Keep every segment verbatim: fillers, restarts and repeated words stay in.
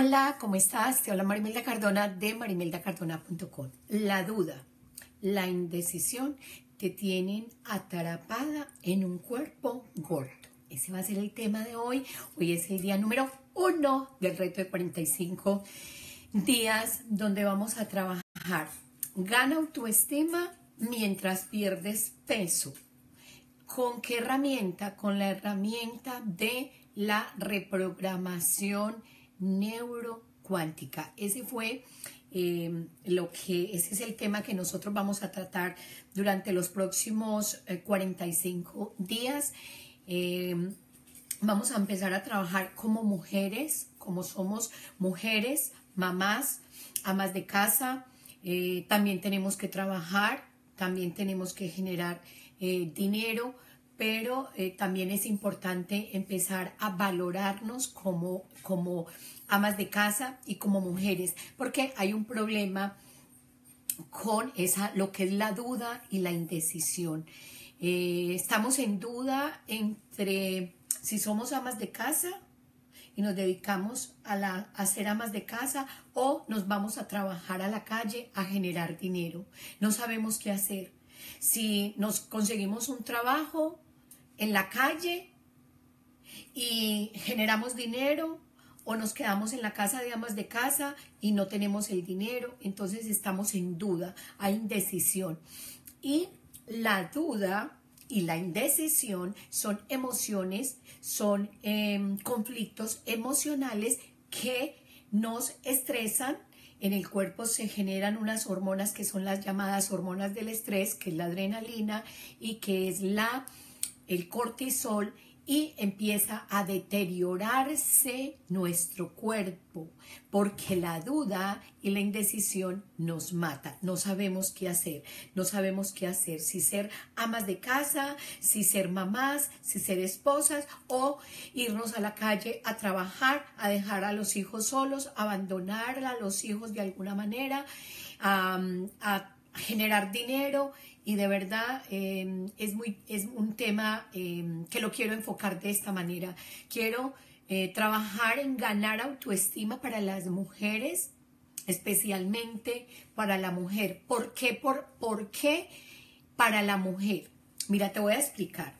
Hola, ¿cómo estás? Te habla María Imelda Cardona de marimelda cardona punto com. La duda, la indecisión te tienen atrapada en un cuerpo gordo. Ese va a ser el tema de hoy. Hoy es el día número uno del reto de cuarenta y cinco días donde vamos a trabajar. Gana autoestima mientras pierdes peso. ¿Con qué herramienta? Con la herramienta de la reprogramación neurocuántica. Ese fue eh, lo que, ese es el tema que nosotros vamos a tratar durante los próximos eh, cuarenta y cinco días. Eh, vamos a empezar a trabajar como mujeres, como somos mujeres, mamás, amas de casa. Eh, también tenemos que trabajar, también tenemos que generar eh, dinero, pero eh, también es importante empezar a valorarnos como, como amas de casa y como mujeres, porque hay un problema con esa, lo que es la duda y la indecisión. Eh, estamos en duda entre si somos amas de casa y nos dedicamos a, la, a ser amas de casa o nos vamos a trabajar a la calle a generar dinero. No sabemos qué hacer. Si nos conseguimos un trabajo en la calle y generamos dinero o nos quedamos en la casa de amas de casa y no tenemos el dinero, entonces estamos en duda, hay indecisión. Y la duda y la indecisión son emociones, son eh, conflictos emocionales que nos estresan. En el cuerpo se generan unas hormonas que son las llamadas hormonas del estrés, que es la adrenalina y que es la, el cortisol, y empieza a deteriorarse nuestro cuerpo porque la duda y la indecisión nos mata. No sabemos qué hacer, no sabemos qué hacer, si ser amas de casa, si ser mamás, si ser esposas o irnos a la calle a trabajar, a dejar a los hijos solos, abandonar a los hijos de alguna manera, a, a generar dinero. Y de verdad eh, es, muy, es un tema eh, que lo quiero enfocar de esta manera. Quiero eh, trabajar en ganar autoestima para las mujeres, especialmente para la mujer. ¿Por qué? ¿Por, por qué para la mujer? Mira, te voy a explicar.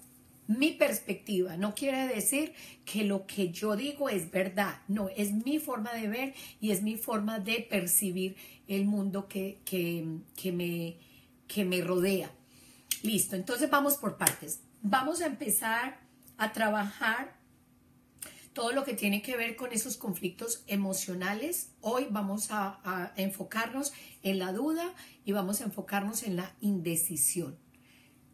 Mi perspectiva no quiere decir que lo que yo digo es verdad. No, es mi forma de ver y es mi forma de percibir el mundo que, que, que me... que me rodea. Listo, entonces vamos por partes. Vamos a empezar a trabajar todo lo que tiene que ver con esos conflictos emocionales. Hoy vamos a, a enfocarnos en la duda y vamos a enfocarnos en la indecisión.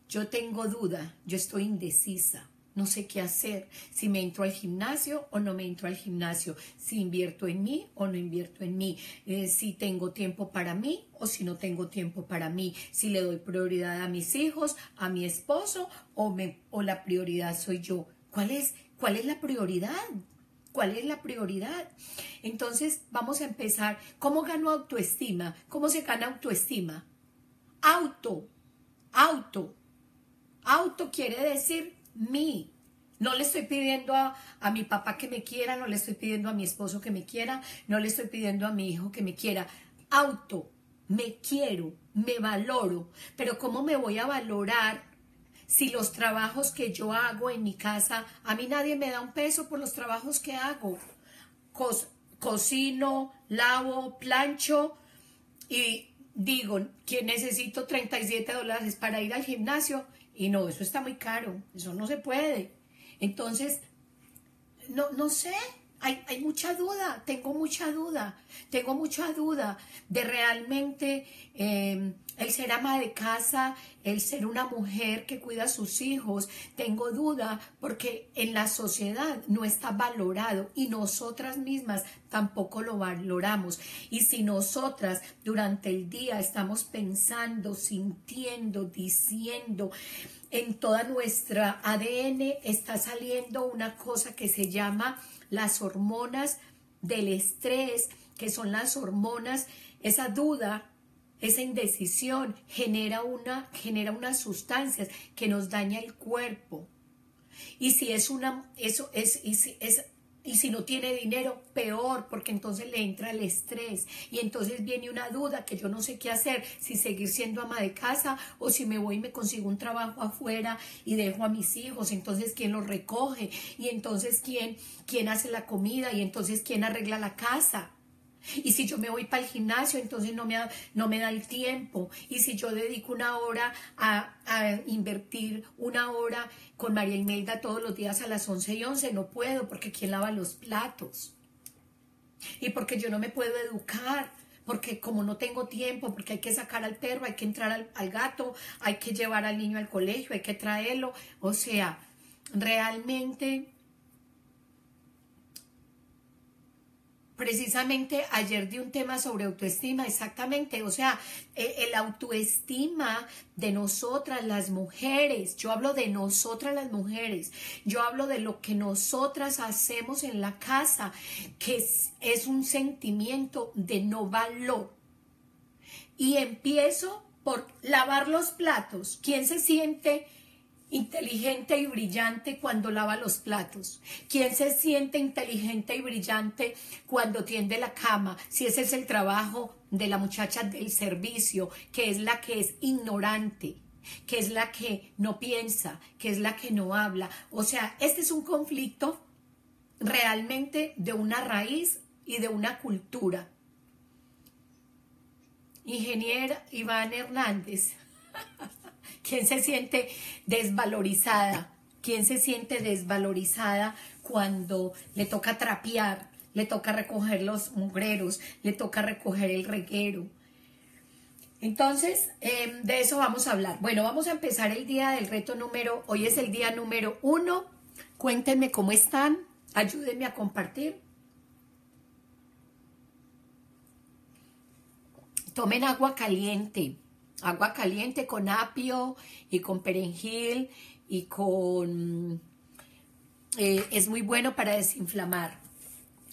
Yo tengo duda, yo estoy indecisa. No sé qué hacer, si me entro al gimnasio o no me entro al gimnasio, si invierto en mí o no invierto en mí, eh, si tengo tiempo para mí o si no tengo tiempo para mí, si le doy prioridad a mis hijos, a mi esposo o, me, o la prioridad soy yo. ¿Cuál es, cuál es la prioridad? ¿Cuál es la prioridad? Entonces vamos a empezar. ¿Cómo gano autoestima? ¿Cómo se gana autoestima? Auto, auto, auto quiere decir mí. No le estoy pidiendo a, a mi papá que me quiera, no le estoy pidiendo a mi esposo que me quiera, no le estoy pidiendo a mi hijo que me quiera. Auto, me quiero, me valoro. Pero ¿cómo me voy a valorar si los trabajos que yo hago en mi casa, a mí nadie me da un peso por los trabajos que hago? Cos, cocino, lavo, plancho y digo que necesito treinta y siete dólares para ir al gimnasio. Y no, eso está muy caro, eso no se puede. Entonces, no, no sé, hay, hay mucha duda, tengo mucha duda, tengo mucha duda de realmente eh, el ser ama de casa, el ser una mujer que cuida a sus hijos. Tengo duda porque en la sociedad no está valorado y nosotras mismas tampoco lo valoramos. Y si nosotras durante el día estamos pensando, sintiendo, diciendo, en toda nuestra A D N está saliendo una cosa que se llama las hormonas del estrés, que son las hormonas, esa duda, esa indecisión genera, una, genera unas sustancias que nos daña el cuerpo. Y si es una, eso es, y si es Y si no tiene dinero, peor, porque entonces le entra el estrés y entonces viene una duda que yo no sé qué hacer, si seguir siendo ama de casa o si me voy y me consigo un trabajo afuera y dejo a mis hijos, entonces ¿quién los recoge? Y entonces ¿quién, quién hace la comida? Y entonces ¿quién arregla la casa? Y si yo me voy para el gimnasio, entonces no me, no me da el tiempo. Y si yo dedico una hora a, a invertir una hora con María Imelda todos los días a las once y once, no puedo, porque ¿quién lava los platos? Y porque yo no me puedo educar, porque como no tengo tiempo, porque hay que sacar al perro, hay que entrar al, al gato, hay que llevar al niño al colegio, hay que traerlo. O sea, realmente... Precisamente ayer di un tema sobre autoestima, exactamente, o sea, el autoestima de nosotras las mujeres, yo hablo de nosotras las mujeres, yo hablo de lo que nosotras hacemos en la casa, que es, es un sentimiento de no valor. Y empiezo por lavar los platos. ¿Quién se siente inteligente y brillante cuando lava los platos? ¿Quién se siente inteligente y brillante cuando tiende la cama? Si ese es el trabajo de la muchacha del servicio, que es la que es ignorante, que es la que no piensa, que es la que no habla. O sea, este es un conflicto realmente de una raíz y de una cultura. Ingeniera Iván Hernández. ¿Quién se siente desvalorizada? ¿Quién se siente desvalorizada cuando le toca trapear, le toca recoger los mugreros, le toca recoger el reguero? Entonces, eh, de eso vamos a hablar. Bueno, vamos a empezar el día del reto número, hoy es el día número uno. Cuéntenme cómo están, ayúdenme a compartir. Tomen agua caliente. Agua caliente con apio y con perejil y con... Eh, es muy bueno para desinflamar.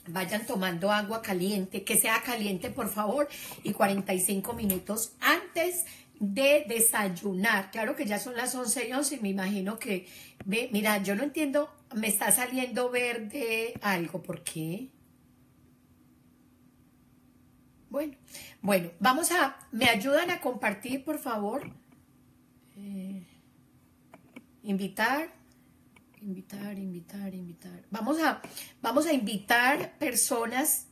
Vayan tomando agua caliente, que sea caliente por favor, y cuarenta y cinco minutos antes de desayunar. Claro que ya son las once y once y me imagino que... Ve, mira, yo no entiendo, me está saliendo verde algo, ¿por qué? Bueno, bueno, vamos a, me ayudan a compartir, por favor. Eh, invitar, invitar, invitar, invitar. Vamos a, vamos a invitar personas,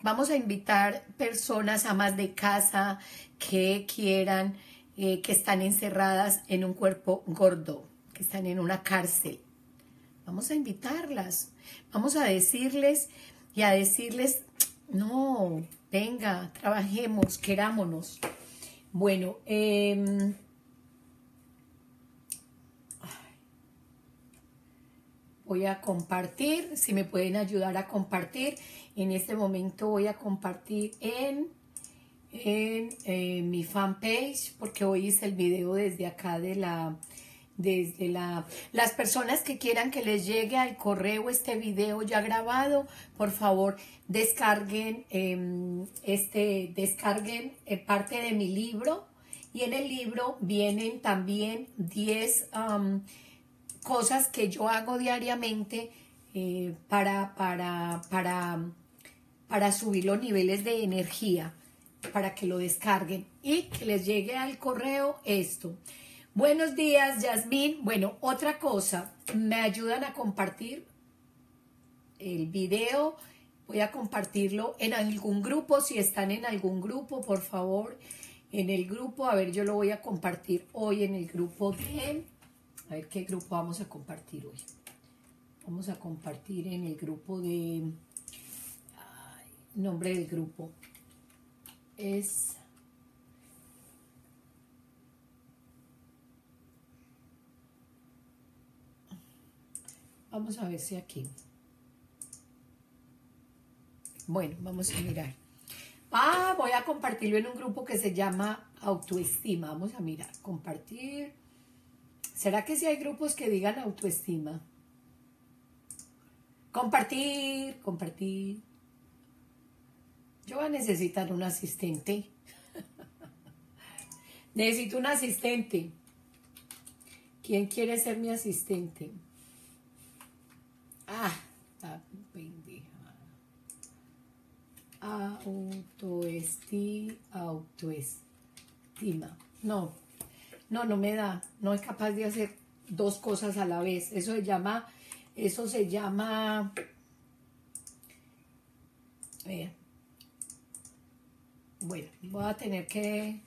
vamos a invitar personas amas de casa que quieran, eh, que están encerradas en un cuerpo gordo, que están en una cárcel. Vamos a invitarlas, vamos a decirles y a decirles, no... Venga, trabajemos, querámonos. Bueno, eh, voy a compartir, si me pueden ayudar a compartir. En este momento voy a compartir en, en eh, mi fanpage, porque hoy hice el video desde acá de la... Desde la, las personas que quieran que les llegue al correo este video ya grabado, por favor descarguen, eh, este, descarguen eh, parte de mi libro, y en el libro vienen también diez um, cosas que yo hago diariamente eh, para, para, para, para subir los niveles de energía, para que lo descarguen y que les llegue al correo esto. Buenos días, Yasmín. Bueno, otra cosa, me ayudan a compartir el video. Voy a compartirlo en algún grupo, si están en algún grupo, por favor, en el grupo. A ver, yo lo voy a compartir hoy en el grupo de... A ver, ¿qué grupo vamos a compartir hoy? Vamos a compartir en el grupo de... Ay, nombre del grupo es... Vamos a ver si aquí. Bueno, vamos a mirar. Ah, voy a compartirlo en un grupo que se llama Autoestima. Vamos a mirar, compartir. ¿Será que sí hay grupos que digan autoestima? Compartir, compartir. Yo voy a necesitar un asistente. Necesito un asistente. ¿Quién quiere ser mi asistente? Ah, está pendiente. autoestima, autoestima. No, no, no me da, no es capaz de hacer dos cosas a la vez. Eso se llama, eso se llama, eh, bueno, voy a tener que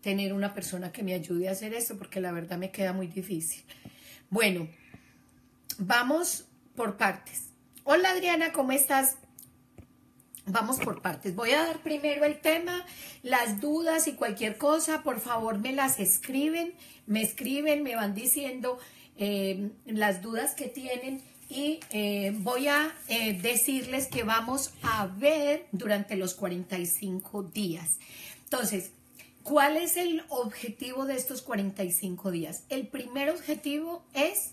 tener una persona que me ayude a hacer esto porque la verdad me queda muy difícil. Bueno, vamos por partes. Hola Adriana, ¿cómo estás? Vamos por partes. Voy a dar primero el tema, las dudas y cualquier cosa, por favor me las escriben, me escriben, me van diciendo eh, las dudas que tienen y eh, voy a eh, decirles que vamos a ver durante los cuarenta y cinco días. Entonces, ¿cuál es el objetivo de estos cuarenta y cinco días? El primer objetivo es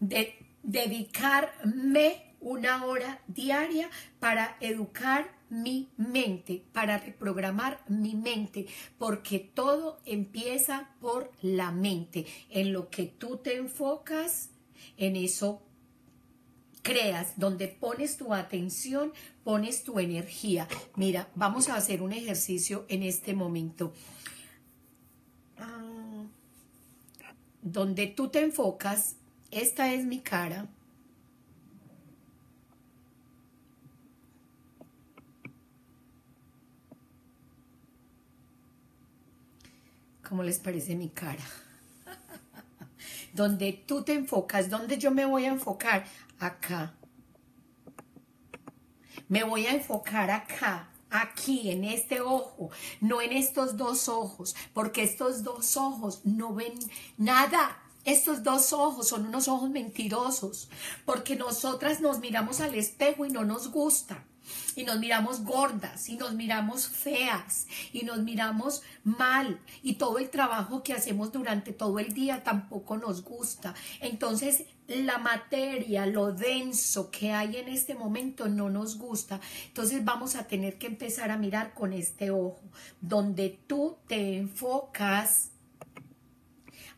de dedicarme una hora diaria para educar mi mente, para reprogramar mi mente, porque todo empieza por la mente. En lo que tú te enfocas, en eso creas, donde pones tu atención, pones tu energía. Mira, vamos a hacer un ejercicio en este momento. Uh, donde tú te enfocas, esta es mi cara. ¿Cómo les parece mi cara? Donde tú te enfocas, ¿dónde yo me voy a enfocar? Acá. Me voy a enfocar acá, aquí, en este ojo, no en estos dos ojos, porque estos dos ojos no ven nada. Estos dos ojos son unos ojos mentirosos, porque nosotras nos miramos al espejo y no nos gusta. Y nos miramos gordas, y nos miramos feas, y nos miramos mal, y todo el trabajo que hacemos durante todo el día tampoco nos gusta. Entonces, la materia, lo denso que hay en este momento no nos gusta. Entonces, vamos a tener que empezar a mirar con este ojo. Donde tú te enfocas,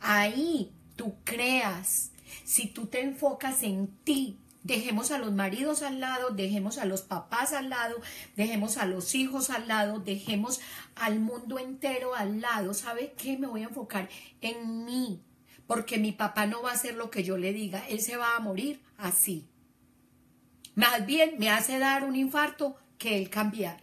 ahí tú creas. Si tú te enfocas en ti, dejemos a los maridos al lado, dejemos a los papás al lado, dejemos a los hijos al lado, dejemos al mundo entero al lado. ¿Sabe qué? Me voy a enfocar en mí, porque mi papá no va a hacer lo que yo le diga. Él se va a morir así. Más bien me hace dar un infarto que él cambiar,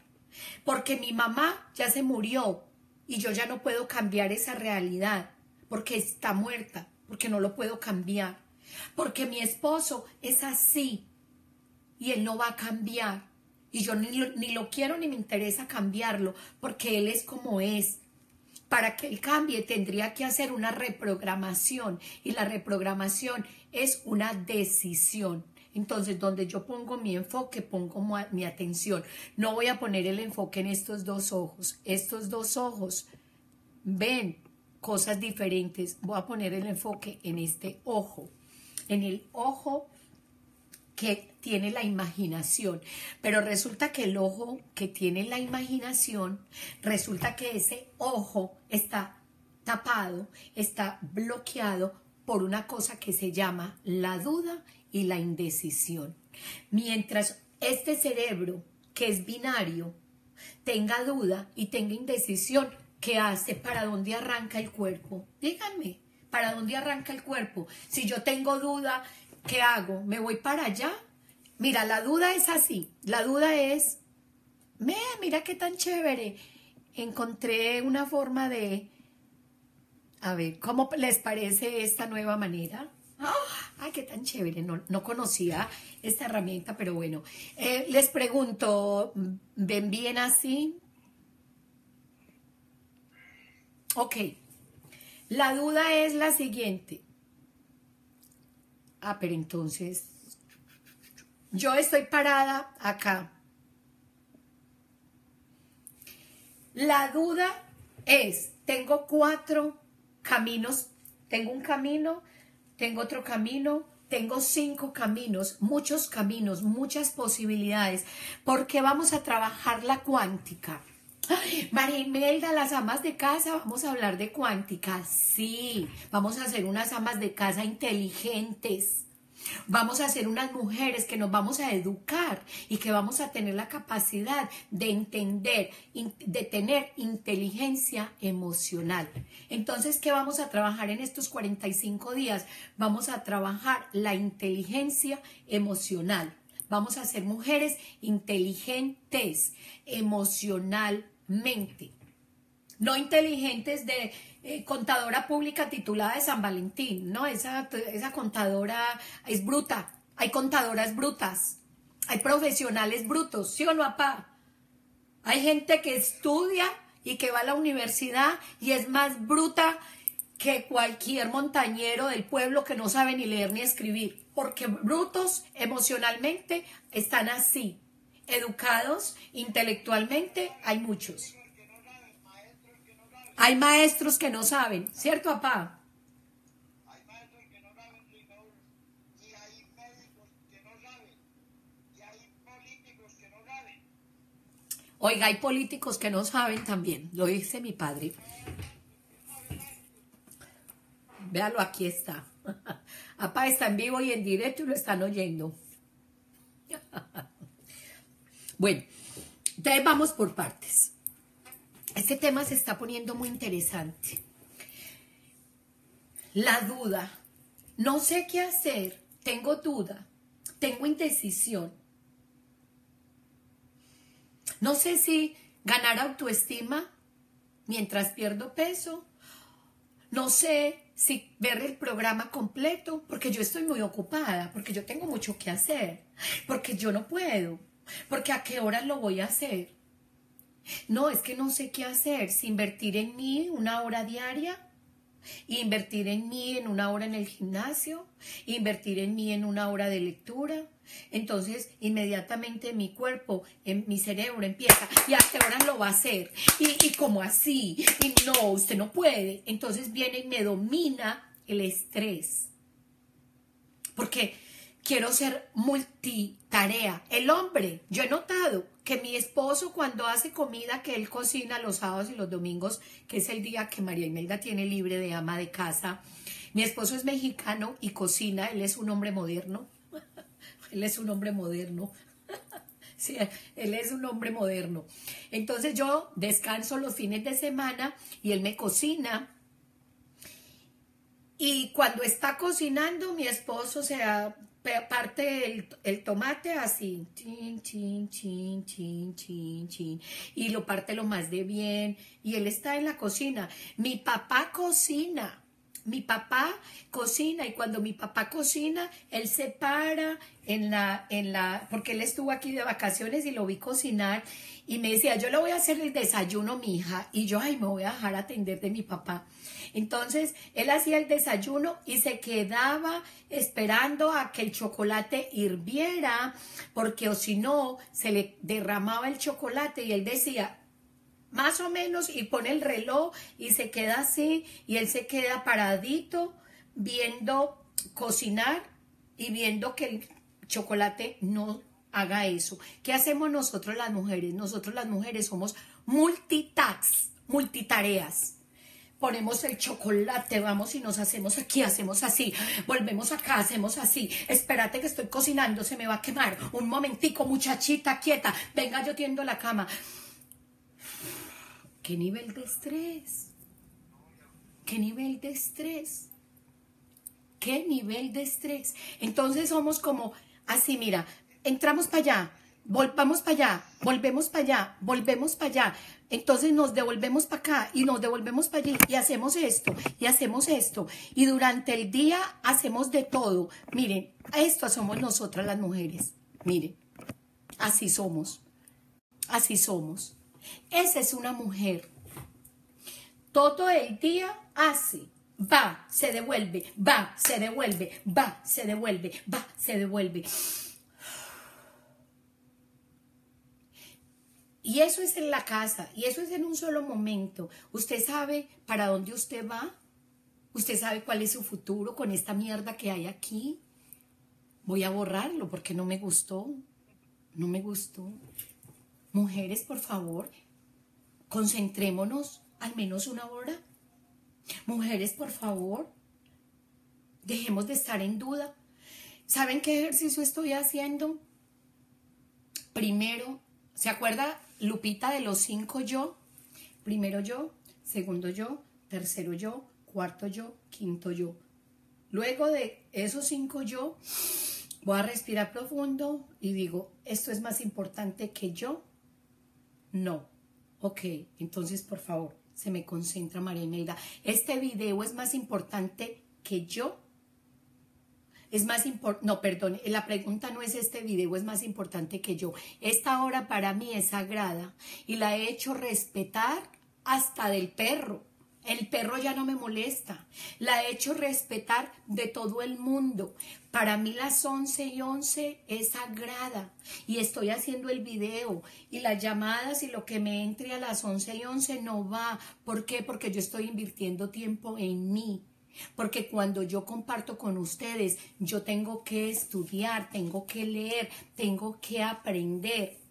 porque mi mamá ya se murió y yo ya no puedo cambiar esa realidad, porque está muerta, porque no lo puedo cambiar. Porque mi esposo es así y él no va a cambiar y yo ni lo, ni lo quiero ni me interesa cambiarlo porque él es como es. Para que él cambie tendría que hacer una reprogramación y la reprogramación es una decisión. Entonces, donde yo pongo mi enfoque, pongo mi atención. No voy a poner el enfoque en estos dos ojos. Estos dos ojos ven cosas diferentes. Voy a poner el enfoque en este ojo. En el ojo que tiene la imaginación, pero resulta que el ojo que tiene la imaginación, resulta que ese ojo está tapado, está bloqueado por una cosa que se llama la duda y la indecisión. Mientras este cerebro, que es binario, tenga duda y tenga indecisión, ¿qué hace? ¿Para dónde arranca el cuerpo? Díganme. ¿Para dónde arranca el cuerpo? Si yo tengo duda, ¿qué hago? ¿Me voy para allá? Mira, la duda es así. La duda es, me, mira qué tan chévere. Encontré una forma de, a ver, ¿cómo les parece esta nueva manera? Oh, ay, qué tan chévere. No, no conocía esta herramienta, pero bueno. Eh, les pregunto, ¿ven bien así? Ok. La duda es la siguiente. Ah, pero entonces, yo estoy parada acá. La duda es, tengo cuatro caminos, tengo un camino, tengo otro camino, tengo cinco caminos, muchos caminos, muchas posibilidades, porque vamos a trabajar la cuántica. María Imelda, las amas de casa, vamos a hablar de cuántica. Sí, vamos a hacer unas amas de casa inteligentes. Vamos a ser unas mujeres que nos vamos a educar y que vamos a tener la capacidad de entender, de tener inteligencia emocional. Entonces, ¿qué vamos a trabajar en estos cuarenta y cinco días? Vamos a trabajar la inteligencia emocional. Vamos a ser mujeres inteligentes emocionalmente. No inteligentes de eh, contadora pública titulada de San Valentín, no, esa, esa contadora es bruta, hay contadoras brutas, hay profesionales brutos, ¿sí o no, papá? Hay gente que estudia y que va a la universidad y es más bruta que cualquier montañero del pueblo que no sabe ni leer ni escribir, porque brutos emocionalmente están así, educados intelectualmente hay muchos. Hay maestros que no saben, ¿cierto, papá? Hay maestros que no saben, y hay médicos que no saben, y hay políticos que no saben. Oiga, hay políticos que no saben también, lo dice mi padre. Véalo, aquí está. Papá está en vivo y en directo y lo están oyendo. Bueno, entonces vamos por partes. Este tema se está poniendo muy interesante. La duda. No sé qué hacer. Tengo duda. Tengo indecisión. No sé si ganar autoestima mientras pierdo peso. No sé si ver el programa completo, porque yo estoy muy ocupada, porque yo tengo mucho que hacer, porque yo no puedo, porque a qué horas lo voy a hacer. No, es que no sé qué hacer, si invertir en mí una hora diaria, invertir en mí en una hora en el gimnasio, invertir en mí en una hora de lectura. Entonces inmediatamente mi cuerpo, en mi cerebro empieza, ¿y a qué horas lo va a hacer? ¿Y, y cómo así? Y no, usted no puede. Entonces viene y me domina el estrés, porque quiero ser multitarea. El hombre, yo he notado que mi esposo cuando hace comida que él cocina los sábados y los domingos, que es el día que María Imelda tiene libre de ama de casa, mi esposo es mexicano y cocina, él es un hombre moderno, él es un hombre moderno, sí, él es un hombre moderno. Entonces yo descanso los fines de semana y él me cocina. Y cuando está cocinando, mi esposo se parte el, el tomate así, chin, chin, chin, chin, chin, chin, y lo parte lo más de bien, y él está en la cocina. Mi papá cocina, mi papá cocina, y cuando mi papá cocina, él se para en la, en la, porque él estuvo aquí de vacaciones y lo vi cocinar, y me decía, yo le voy a hacer el desayuno, mi hija, y yo, ay, me voy a dejar atender de mi papá. Entonces, él hacía el desayuno y se quedaba esperando a que el chocolate hirviera, porque o si no, se le derramaba el chocolate y él decía, más o menos, y pone el reloj y se queda así, y él se queda paradito viendo cocinar y viendo que el chocolate no haga eso. ¿Qué hacemos nosotros las mujeres? Nosotros las mujeres somos multitax, multitareas. Ponemos el chocolate, vamos y nos hacemos aquí, hacemos así, volvemos acá, hacemos así, espérate que estoy cocinando, se me va a quemar, un momentico muchachita quieta, venga yo tiendo la cama. ¿Qué nivel de estrés? ¿Qué nivel de estrés? ¿Qué nivel de estrés? Entonces somos como así, mira, entramos para allá, volvamos para allá, volvemos para allá, volvemos para allá. Entonces nos devolvemos para acá y nos devolvemos para allí y hacemos esto y hacemos esto. Y durante el día hacemos de todo. Miren, esto somos nosotras las mujeres. Miren, así somos. Así somos. Esa es una mujer. Todo el día hace. Va, se devuelve, va, se devuelve, va, se devuelve, va, se devuelve. Y eso es en la casa, y eso es en un solo momento. Usted sabe para dónde usted va. Usted sabe cuál es su futuro con esta mierda que hay aquí. Voy a borrarlo porque no me gustó. No me gustó. Mujeres, por favor, concentrémonos al menos una hora. Mujeres, por favor, dejemos de estar en duda. ¿Saben qué ejercicio estoy haciendo? Primero, ¿se acuerda Lupita de los cinco yo? Primero yo, segundo yo, tercero yo, cuarto yo, quinto yo. Luego de esos cinco yo, voy a respirar profundo y digo, ¿esto es más importante que yo? No. Ok, entonces por favor, se me concentra María Imelda. ¿Este video es más importante que yo? Es más importante, no, perdón, la pregunta no es este video, es más importante que yo. Esta hora para mí es sagrada y la he hecho respetar hasta del perro. El perro ya no me molesta. La he hecho respetar de todo el mundo. Para mí las once y once es sagrada. Y estoy haciendo el video. Y las llamadas y lo que me entre a las once y once no va. ¿Por qué? Porque yo estoy invirtiendo tiempo en mí. Porque cuando yo comparto con ustedes, yo tengo que estudiar, tengo que leer, tengo que aprender.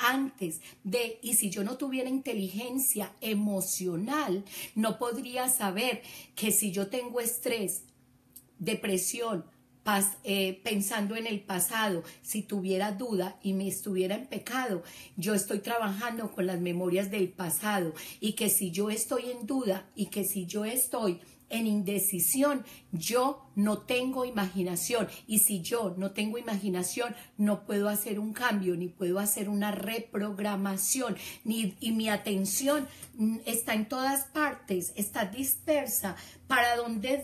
Antes de, y si yo no tuviera inteligencia emocional, no podría saber que si yo tengo estrés, depresión, pas, eh, pensando en el pasado, si tuviera duda y me estuviera en pecado, yo estoy trabajando con las memorias del pasado, y que si yo estoy en duda y que si yo estoy en indecisión, yo no tengo imaginación, y si yo no tengo imaginación, no puedo hacer un cambio, ni puedo hacer una reprogramación, ni, y mi atención está en todas partes, está dispersa. ¿Para dónde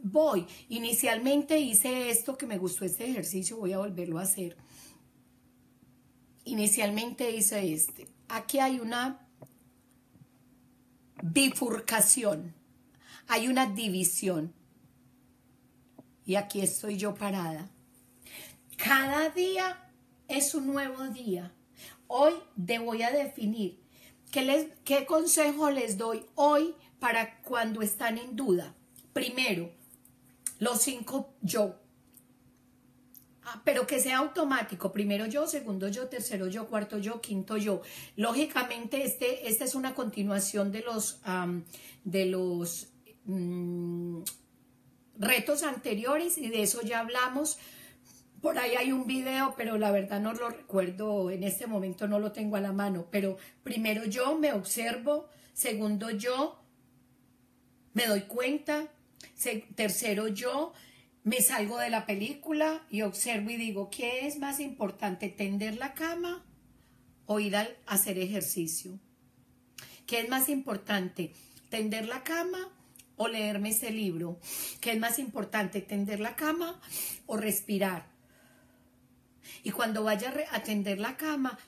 voy? Inicialmente hice esto que me gustó, este ejercicio, voy a volverlo a hacer. Inicialmente hice este. Aquí hay una bifurcación. Hay una división y aquí estoy yo parada. Cada día es un nuevo día. Hoy te voy a definir qué, les, qué consejo les doy hoy para cuando están en duda. Primero, los cinco yo. Pero que sea automático, primero yo, segundo yo, tercero yo, cuarto yo, quinto yo. Lógicamente, este, esta es una continuación de los, um, de los um, retos anteriores, y de eso ya hablamos. Por ahí hay un video, pero la verdad no lo recuerdo, en este momento no lo tengo a la mano. Pero primero yo me observo, segundo yo me doy cuenta, tercero yo me salgo de la película y observo y digo, ¿qué es más importante, tender la cama o ir a hacer ejercicio? ¿Qué es más importante, tender la cama o leerme ese libro? ¿Qué es más importante, tender la cama o respirar? Y cuando vaya a tender la cama,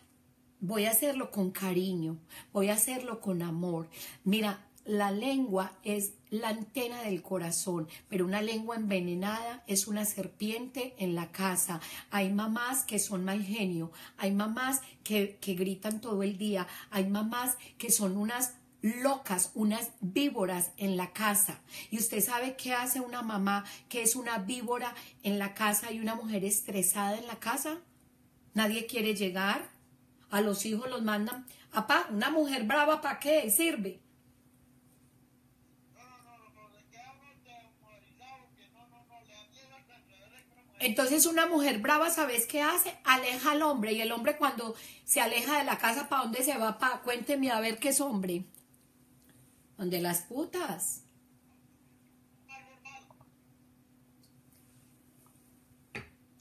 voy a hacerlo con cariño, voy a hacerlo con amor. Mira, la lengua es la antena del corazón, pero una lengua envenenada es una serpiente en la casa. Hay mamás que son mal genio, hay mamás que, que gritan todo el día, hay mamás que son unas locas, unas víboras en la casa. Y usted sabe qué hace una mamá que es una víbora en la casa y una mujer estresada en la casa. Nadie quiere llegar, a los hijos los mandan, apá, una mujer brava, ¿para qué sirve? Entonces una mujer brava, ¿sabes qué hace? Aleja al hombre, y el hombre cuando se aleja de la casa, ¿para dónde se va? Pa, cuénteme a ver qué es hombre. ¿Dónde las putas?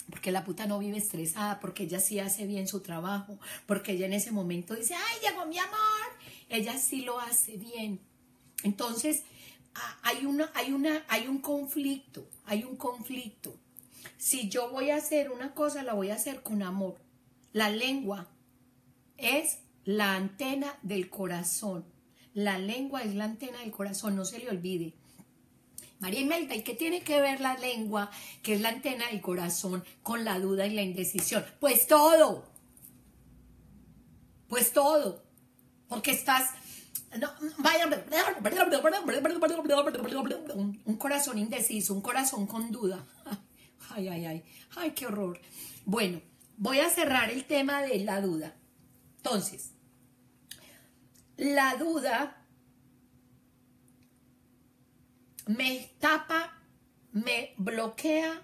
Porque la puta no vive estresada, porque ella sí hace bien su trabajo, porque ella en ese momento dice, ¡ay, llegó mi amor! Ella sí lo hace bien. Entonces hay, una, hay, una, hay un conflicto, hay un conflicto. Si yo voy a hacer una cosa, la voy a hacer con amor. La lengua es la antena del corazón. La lengua es la antena del corazón, no se le olvide. María Imelda, ¿y qué tiene que ver la lengua, que es la antena del corazón, con la duda y la indecisión? Pues todo. Pues todo. Porque estás... No, vaya, un corazón indeciso, un corazón con duda. Ay, ay, ay, ay, qué horror. Bueno, voy a cerrar el tema de la duda. Entonces, la duda me tapa, me bloquea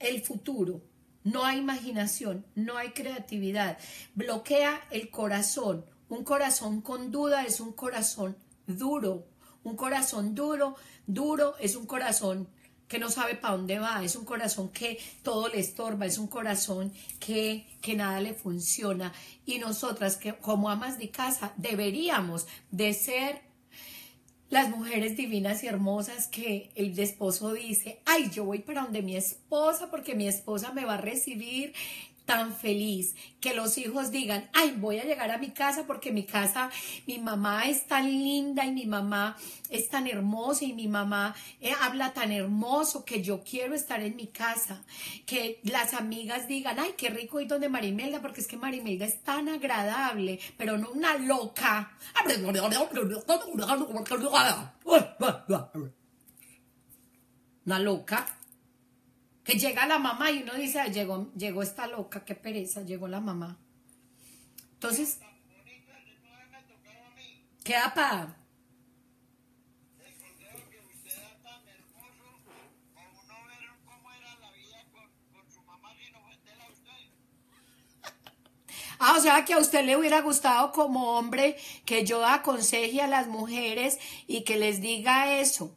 el futuro, no hay imaginación, no hay creatividad, bloquea el corazón. Un corazón con duda es un corazón duro, un corazón duro, duro es un corazón que no sabe para dónde va, es un corazón que todo le estorba, es un corazón que, que nada le funciona. Y nosotras, que como amas de casa, deberíamos de ser las mujeres divinas y hermosas que el esposo dice, ay, yo voy para donde mi esposa porque mi esposa me va a recibir tan feliz. Que los hijos digan, ay, voy a llegar a mi casa porque mi casa, mi mamá es tan linda y mi mamá es tan hermosa y mi mamá eh, habla tan hermoso que yo quiero estar en mi casa. Que las amigas digan, ay, qué rico ir donde María Imelda porque es que María Imelda es tan agradable, pero no una loca. Una loca. Que llega la mamá y uno dice, llegó, llegó esta loca, qué pereza, llegó la mamá. Entonces, ¿qué apa? Ah, o sea, que a usted le hubiera gustado como hombre que yo aconseje a las mujeres y que les diga eso.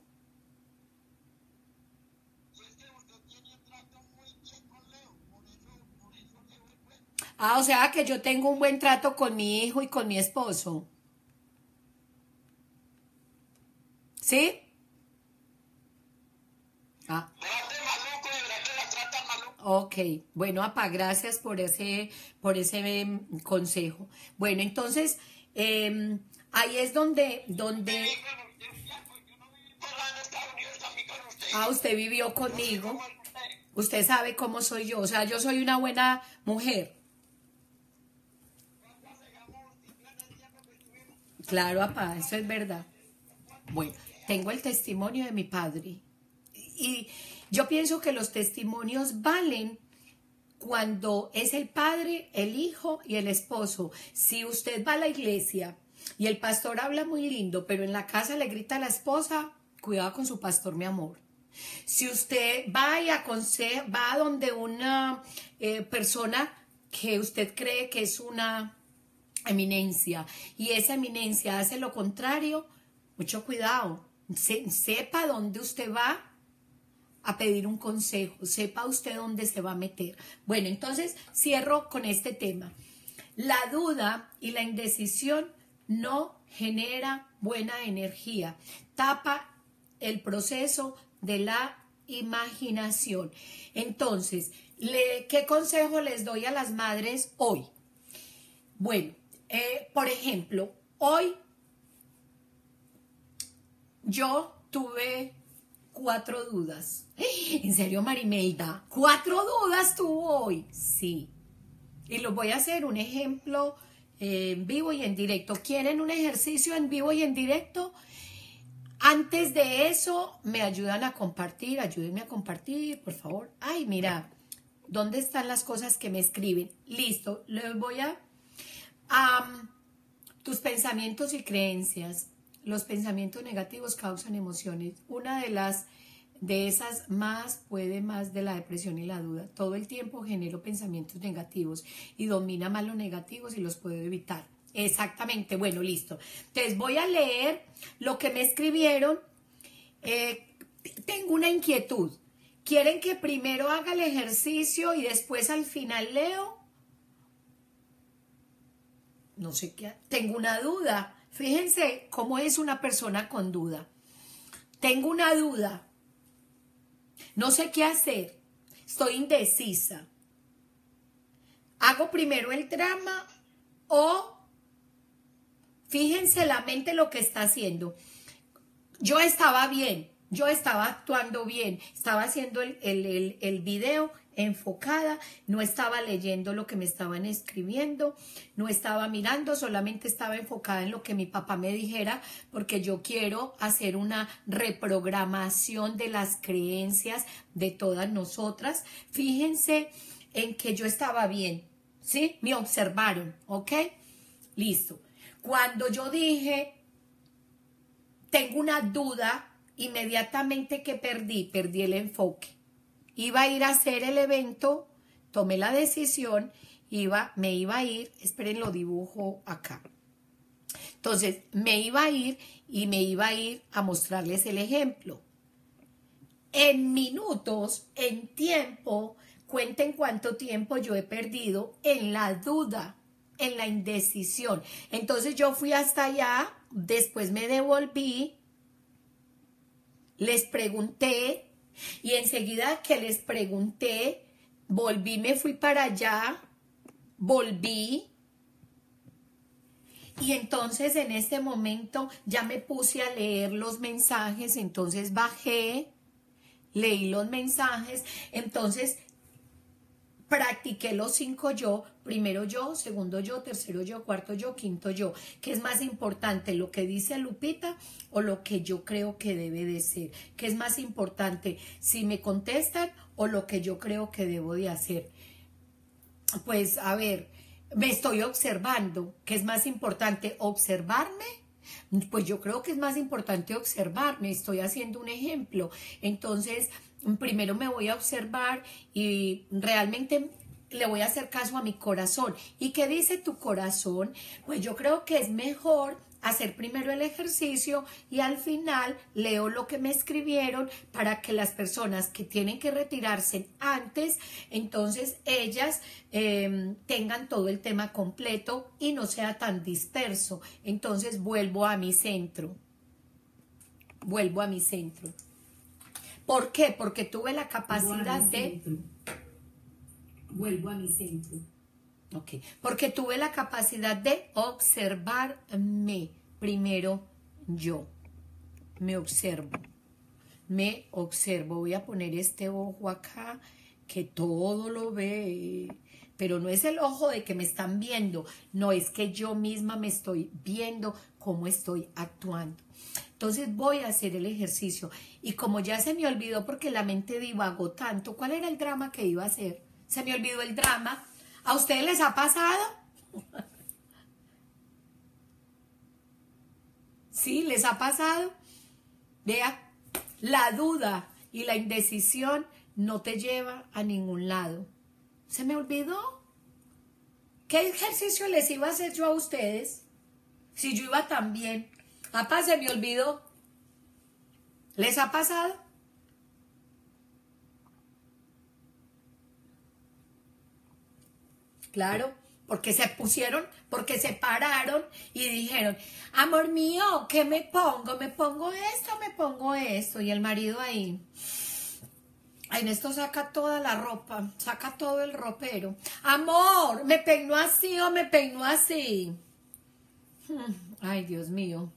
Ah, o sea, que yo tengo un buen trato con mi hijo y con mi esposo. ¿Sí? Ah. Ok, bueno, apa, gracias por ese, por ese consejo. Bueno, entonces, eh, ahí es donde... donde... Ah, usted vivió conmigo. Usted sabe cómo soy yo. O sea, yo soy una buena mujer. Claro, papá, eso es verdad. Bueno, tengo el testimonio de mi padre. Y yo pienso que los testimonios valen cuando es el padre, el hijo y el esposo. Si usted va a la iglesia y el pastor habla muy lindo, pero en la casa le grita a la esposa, cuidado con su pastor, mi amor. Si usted va y aconseja, va donde una eh, persona que usted cree que es una... eminencia, y esa eminencia hace lo contrario, mucho cuidado, Se, sepa dónde usted va a pedir un consejo, sepa usted dónde se va a meter. Bueno, entonces cierro con este tema. La duda y la indecisión no genera buena energía, tapa el proceso de la imaginación. Entonces, le, ¿qué consejo les doy a las madres hoy? Bueno, Eh, por ejemplo, hoy yo tuve cuatro dudas. ¿En serio, María Imelda? ¿Cuatro dudas tuvo hoy? Sí. Y los voy a hacer un ejemplo eh, en vivo y en directo. ¿Quieren un ejercicio en vivo y en directo? Antes de eso, me ayudan a compartir. Ayúdenme a compartir, por favor. Ay, mira, ¿dónde están las cosas que me escriben? Listo, les voy a... Um, tus pensamientos y creencias. Los pensamientos negativos causan emociones. Una de las de esas más puede más de la depresión y la duda. Todo el tiempo genero pensamientos negativos y domina más los negativos y los puedo evitar. Exactamente. Bueno, listo. Entonces voy a leer lo que me escribieron. Eh, tengo una inquietud. ¿Quieren que primero haga el ejercicio y después al final leo? No sé qué, tengo una duda. Fíjense cómo es una persona con duda. Tengo una duda. No sé qué hacer. Estoy indecisa. ¿Hago primero el drama o fíjense la mente lo que está haciendo? Yo estaba bien, yo estaba actuando bien, estaba haciendo el, el, el, el video enfocada, no estaba leyendo lo que me estaban escribiendo, no estaba mirando, solamente estaba enfocada en lo que mi papá me dijera, porque yo quiero hacer una reprogramación de las creencias de todas nosotras. Fíjense en que yo estaba bien, ¿sí? Me observaron, ¿ok? Listo. Cuando yo dije, tengo una duda, inmediatamente que perdí, perdí el enfoque. iba a ir a hacer el evento, tomé la decisión, iba, me iba a ir, esperen, lo dibujo acá. Entonces, me iba a ir y me iba a ir a mostrarles el ejemplo. En minutos, en tiempo, cuenten cuánto tiempo yo he perdido en la duda, en la indecisión. Entonces, yo fui hasta allá, después me devolví, les pregunté y enseguida que les pregunté, volví, me fui para allá, volví. Y entonces en este momento ya me puse a leer los mensajes, entonces bajé, leí los mensajes, entonces practiqué los cinco yo, primero yo, segundo yo, tercero yo, cuarto yo, quinto yo. ¿Qué es más importante, lo que dice Lupita o lo que yo creo que debe de ser? ¿Qué es más importante, si me contestan o lo que yo creo que debo de hacer? Pues a ver, me estoy observando. ¿Qué es más importante, observarme? Pues yo creo que es más importante observarme. Estoy haciendo un ejemplo. Entonces, primero me voy a observar y realmente le voy a hacer caso a mi corazón. ¿Y qué dice tu corazón? Pues yo creo que es mejor hacer primero el ejercicio y al final leo lo que me escribieron para que las personas que tienen que retirarse antes, entonces ellas eh, tengan todo el tema completo y no sea tan disperso. Entonces vuelvo a mi centro, vuelvo a mi centro. ¿Por qué? Porque tuve la capacidad de... Vuelvo a mi centro. Ok, porque tuve la capacidad de observarme. Primero yo, me observo, me observo. Voy a poner este ojo acá que todo lo ve, pero no es el ojo de que me están viendo, no, es que yo misma me estoy viendo cómo estoy actuando. Entonces voy a hacer el ejercicio y como ya se me olvidó porque la mente divagó tanto, ¿cuál era el drama que iba a hacer? Se me olvidó el drama. ¿A ustedes les ha pasado? ¿Sí? ¿Les ha pasado? Vea, la duda y la indecisión no te lleva a ningún lado. ¿Se me olvidó? ¿Qué ejercicio les iba a hacer yo a ustedes? Si yo iba tan bien. Papá, se me olvidó. ¿Les ha pasado? Claro, porque se pusieron, porque se pararon y dijeron, amor mío, ¿qué me pongo? ¿Me pongo esto? ¿Me pongo esto? Y el marido ahí, en esto saca toda la ropa, saca todo el ropero. Amor, ¿me peinó así o me peinó así? Ay, Dios mío.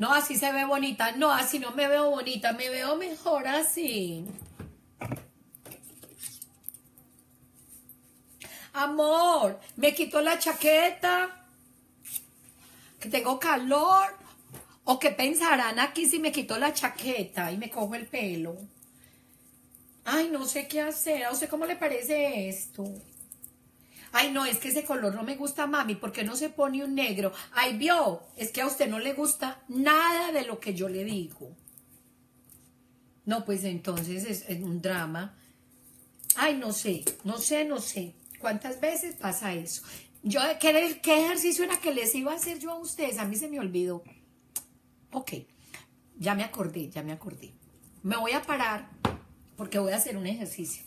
No, así se ve bonita. No, así no me veo bonita. Me veo mejor así. Amor, me quito la chaqueta, que tengo calor, o qué pensarán aquí si me quito la chaqueta y me cojo el pelo. Ay, no sé qué hacer, ¿a usted cómo le parece esto? Ay, no, es que ese color no me gusta, mami, ¿por qué no se pone un negro? Ay, vio, es que a usted no le gusta nada de lo que yo le digo. No, pues entonces es, es un drama. Ay, no sé, no sé, no sé. ¿Cuántas veces pasa eso? Yo, ¿qué, ¿Qué ejercicio era que les iba a hacer yo a ustedes? A mí se me olvidó. Ok, ya me acordé, ya me acordé. Me voy a parar porque voy a hacer un ejercicio.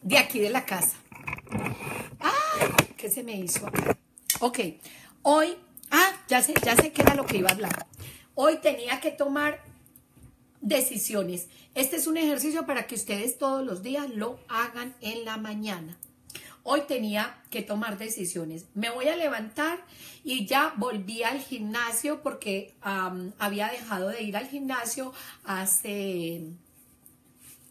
De aquí de la casa. ¡Ah! ¿Qué se me hizo? Ok, hoy... Ah, ya sé, ya sé qué era lo que iba a hablar. Hoy tenía que tomar decisiones. Este es un ejercicio para que ustedes todos los días lo hagan en la mañana. Hoy tenía que tomar decisiones. Me voy a levantar y ya volví al gimnasio porque um, había dejado de ir al gimnasio hace...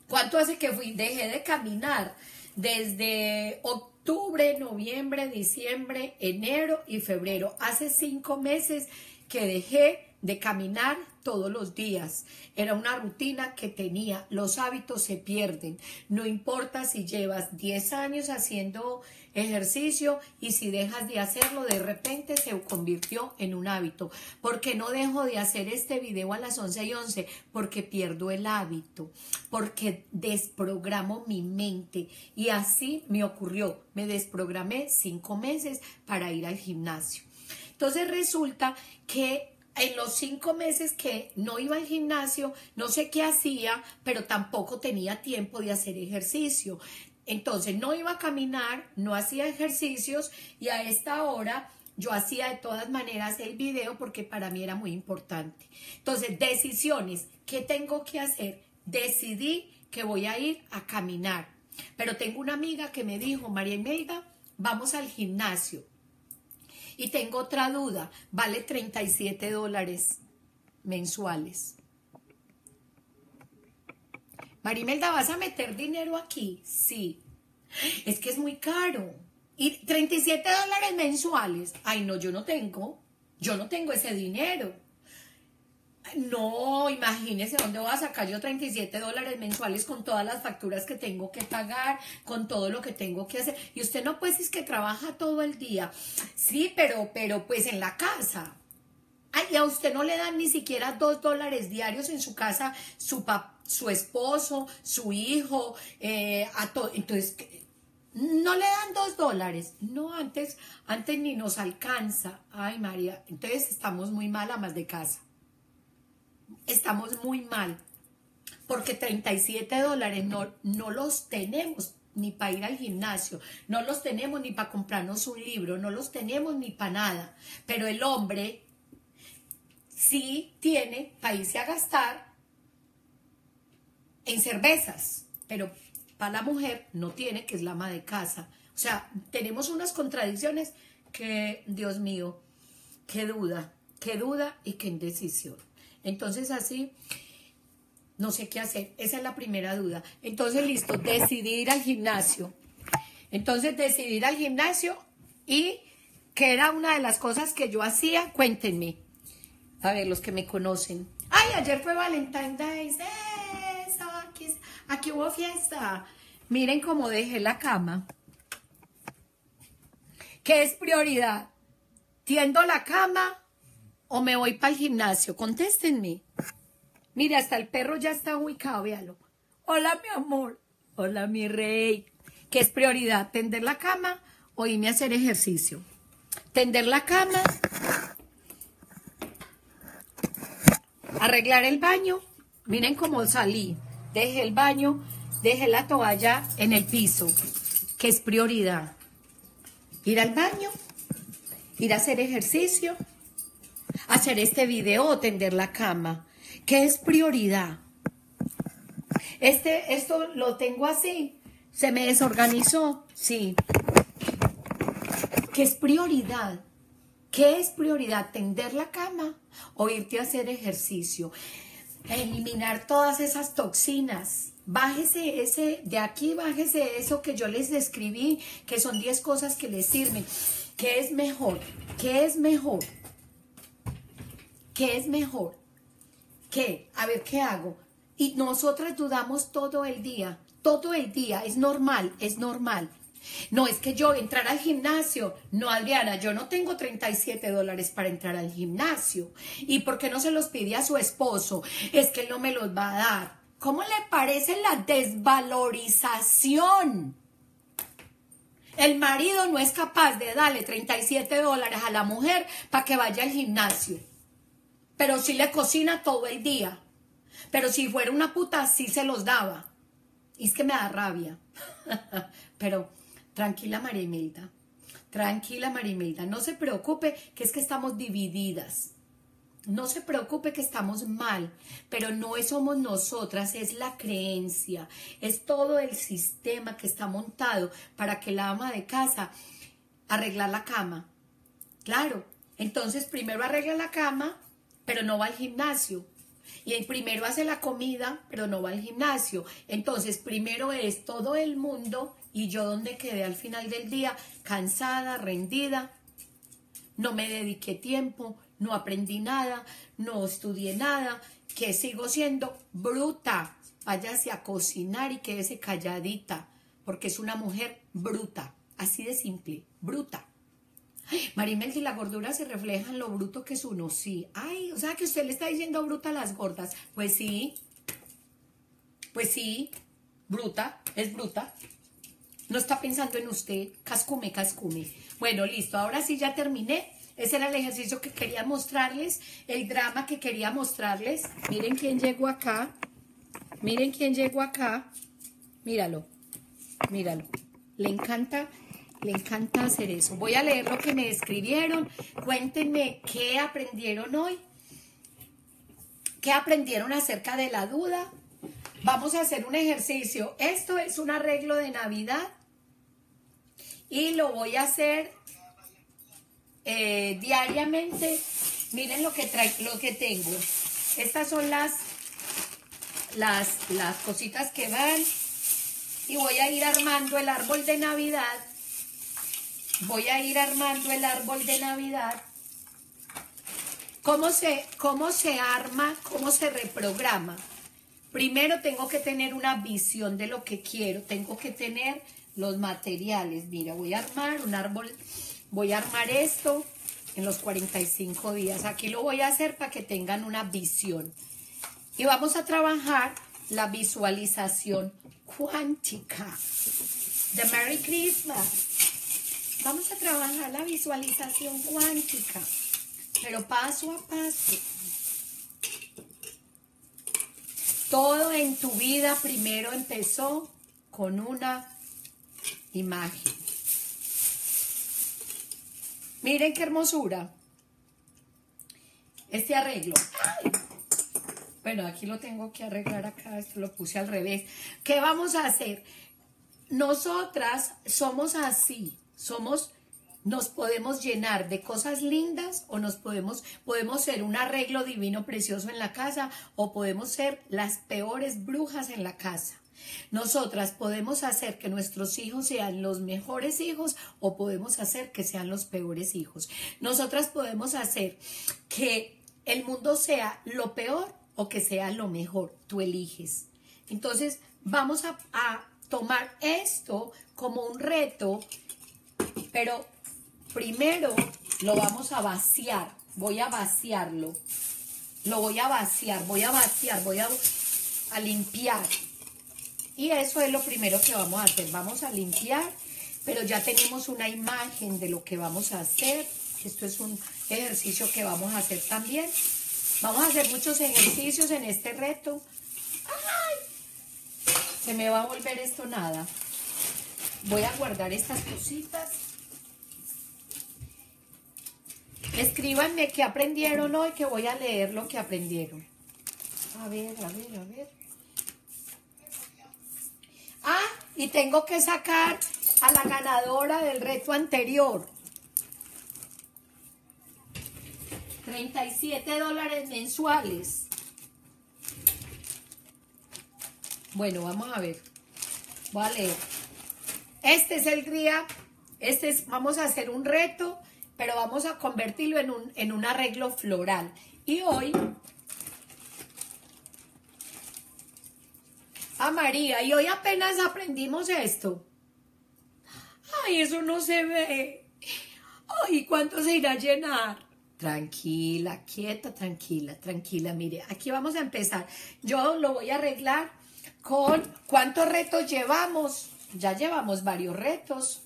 ¿Cuánto hace que fui? Dejé de caminar desde octubre, noviembre, diciembre, enero y febrero. Hace cinco meses que dejé de caminar todos los días. Era una rutina que tenía. Los hábitos se pierden. No importa si llevas diez años haciendo ejercicio y si dejas de hacerlo, de repente se convirtió en un hábito. ¿Por qué no dejo de hacer este video a las once y once? Porque pierdo el hábito, porque desprogramo mi mente. Y así me ocurrió. Me desprogramé cinco meses para ir al gimnasio. Entonces resulta que en los cinco meses que no iba al gimnasio, no sé qué hacía, pero tampoco tenía tiempo de hacer ejercicio. Entonces no iba a caminar, no hacía ejercicios y a esta hora yo hacía de todas maneras el video porque para mí era muy importante. Entonces, decisiones. ¿Qué tengo que hacer? Decidí que voy a ir a caminar. Pero tengo una amiga que me dijo, María Imelda, vamos al gimnasio. Y tengo otra duda, vale treinta y siete dólares mensuales. María Imelda, ¿vas a meter dinero aquí? Sí. Es que es muy caro. ¿Y treinta y siete dólares mensuales? Ay, no, yo no tengo. Yo no tengo ese dinero. No, imagínese dónde voy a sacar yo treinta y siete dólares mensuales con todas las facturas que tengo que pagar, con todo lo que tengo que hacer. Y usted no, pues, es que trabaja todo el día. Sí, pero, pero pues en la casa. Ay, y a usted no le dan ni siquiera dos dólares diarios en su casa, su, pa, su esposo, su hijo, eh, a todo. Entonces, no le dan dos dólares. No, antes, antes ni nos alcanza. Ay, María, entonces estamos muy mal, amas de casa. Estamos muy mal, porque treinta y siete dólares no, no los tenemos ni para ir al gimnasio, no los tenemos ni para comprarnos un libro, no los tenemos ni para nada. Pero el hombre sí tiene para irse a gastar en cervezas, pero para la mujer no tiene, que es la ama de casa. O sea, tenemos unas contradicciones que, Dios mío, qué duda, qué duda y qué indecisión. Entonces, así, no sé qué hacer. Esa es la primera duda. Entonces, listo, decidí ir al gimnasio. Entonces, decidí ir al gimnasio y que era una de las cosas que yo hacía. Cuéntenme. A ver, los que me conocen. ¡Ay, ayer fue Valentine's Day! ¡Eso! Aquí, aquí hubo fiesta. Miren cómo dejé la cama. ¿Qué es prioridad? ¿Tiendo la cama o me voy para el gimnasio? Contéstenme. Mira, hasta el perro ya está ubicado, véalo. Hola, mi amor. Hola, mi rey. ¿Qué es prioridad? ¿Tender la cama o irme a hacer ejercicio? Tender la cama, arreglar el baño. Miren cómo salí. Dejé el baño, dejé la toalla en el piso. ¿Qué es prioridad? Ir al baño, ir a hacer ejercicio, hacer este video o tender la cama. ¿Qué es prioridad? Este, esto lo tengo así. ¿Se me desorganizó? Sí. ¿Qué es prioridad? ¿Qué es prioridad? ¿Tender la cama o irte a hacer ejercicio? Eliminar todas esas toxinas. Bájese ese, de aquí bájese eso que yo les describí, que son diez cosas que les sirven. ¿Qué es mejor? ¿Qué es mejor? ¿Qué es mejor? ¿Qué? A ver, ¿qué hago? Y nosotras dudamos todo el día, todo el día, es normal, es normal. No, es que yo entrar al gimnasio, no, Adriana, yo no tengo treinta y siete dólares para entrar al gimnasio. ¿Y por qué no se los pide a su esposo? Es que él no me los va a dar. ¿Cómo le parece la desvalorización? El marido no es capaz de darle treinta y siete dólares a la mujer para que vaya al gimnasio. Pero sí le cocina todo el día. Pero si fuera una puta, sí se los daba. Y es que me da rabia. Pero tranquila, María Imelda. Tranquila, María Imelda. No se preocupe, que es que estamos divididas. No se preocupe que estamos mal, pero no somos nosotras, es la creencia. Es todo el sistema que está montado para que la ama de casa arreglar la cama. Claro, entonces primero arregla la cama, pero no va al gimnasio. Y el primero hace la comida, pero no va al gimnasio. Entonces, primero es todo el mundo y yo donde quedé al final del día, cansada, rendida, no me dediqué tiempo, no aprendí nada, no estudié nada, que sigo siendo bruta. Váyase a cocinar y quédese calladita, porque es una mujer bruta, así de simple, bruta. María Imelda, ¿y la gordura se refleja en lo bruto que es uno? Sí. Ay, o sea que usted le está diciendo bruta a las gordas. Pues sí, pues sí, bruta, es bruta. No está pensando en usted, cascume, cascume. Bueno, listo, ahora sí ya terminé. Ese era el ejercicio que quería mostrarles, el drama que quería mostrarles. Miren quién llegó acá, miren quién llegó acá. Míralo, míralo. Le encanta, le encanta hacer eso. Voy a leer lo que me escribieron. Cuéntenme qué aprendieron hoy, qué aprendieron acerca de la duda. Vamos a hacer un ejercicio. Esto es un arreglo de Navidad y lo voy a hacer eh, diariamente. Miren lo que, lo que tengo. Estas son las, las, las cositas que van y voy a ir armando el árbol de Navidad. Voy a ir armando el árbol de Navidad. ¿Cómo se, cómo se arma? ¿Cómo se reprograma? Primero tengo que tener una visión de lo que quiero, tengo que tener los materiales. Mira, voy a armar un árbol, voy a armar esto en los cuarenta y cinco días. Aquí lo voy a hacer para que tengan una visión. Y vamos a trabajar la visualización cuántica de Merry Christmas. Vamos a trabajar la visualización cuántica, pero paso a paso. Todo en tu vida primero empezó con una imagen. Miren qué hermosura. Este arreglo. ¡Ay! Bueno, aquí lo tengo que arreglar acá. Esto lo puse al revés. ¿Qué vamos a hacer? Nosotras somos así. Somos, nos podemos llenar de cosas lindas o nos podemos, podemos ser un arreglo divino precioso en la casa o podemos ser las peores brujas en la casa. Nosotras podemos hacer que nuestros hijos sean los mejores hijos o podemos hacer que sean los peores hijos. Nosotras podemos hacer que el mundo sea lo peor o que sea lo mejor. Tú eliges. Entonces vamos a, a tomar esto como un reto, pero primero lo vamos a vaciar, voy a vaciarlo, lo voy a vaciar, voy a vaciar, voy a, a limpiar. Y eso es lo primero que vamos a hacer, vamos a limpiar, pero ya tenemos una imagen de lo que vamos a hacer. Esto es un ejercicio que vamos a hacer también. Vamos a hacer muchos ejercicios en este reto. ¡Ay! Se me va a volver esto nada. Voy a guardar estas cositas. Escríbanme qué aprendieron hoy, que voy a leer lo que aprendieron. A ver, a ver, a ver. Ah, y tengo que sacar a la ganadora del reto anterior. treinta y siete dólares mensuales. Bueno, vamos a ver. Voy a leer. Este es el día. Este es, vamos a hacer un reto, pero vamos a convertirlo en un, en un arreglo floral. Y hoy, a María, y hoy apenas aprendimos esto. Ay, eso no se ve. Ay, ¿cuánto se irá a llenar? Tranquila, quieta, tranquila, tranquila. Mire, aquí vamos a empezar. Yo lo voy a arreglar con cuántos retos llevamos. Ya llevamos varios retos.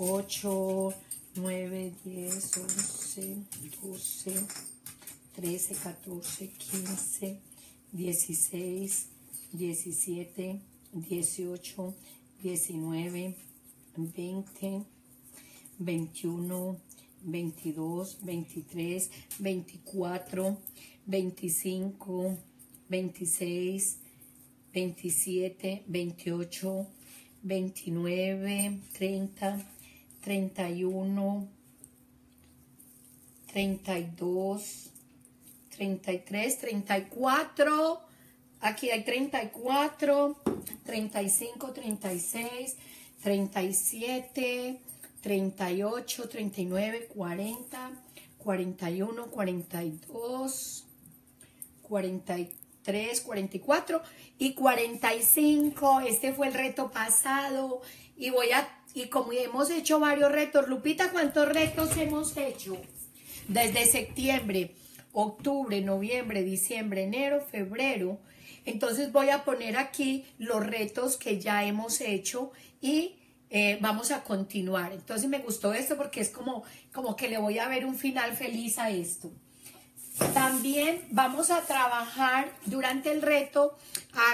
ocho, nueve, diez, once, doce, trece, catorce, quince, dieciséis, diecisiete, dieciocho, diecinueve, veinte, veintiuno, veintidós, veintitrés, veinticuatro, veinticinco, veintiséis, veintisiete, veintiocho, veintinueve, treinta, treinta y uno, treinta y dos, treinta y tres, treinta y cuatro, aquí hay treinta y cuatro, treinta y cinco, treinta y seis, treinta y siete, treinta y ocho, treinta y nueve, cuarenta, cuarenta y uno, cuarenta y dos, cuarenta y tres, cuarenta y cuatro y cuarenta y cinco. Este fue el reto pasado y voy a, y como hemos hecho varios retos, Lupita, ¿cuántos retos hemos hecho? Desde septiembre, octubre, noviembre, diciembre, enero, febrero. Entonces voy a poner aquí los retos que ya hemos hecho y eh, vamos a continuar. Entonces me gustó esto porque es como, como que le voy a ver un final feliz a esto. También vamos a trabajar durante el reto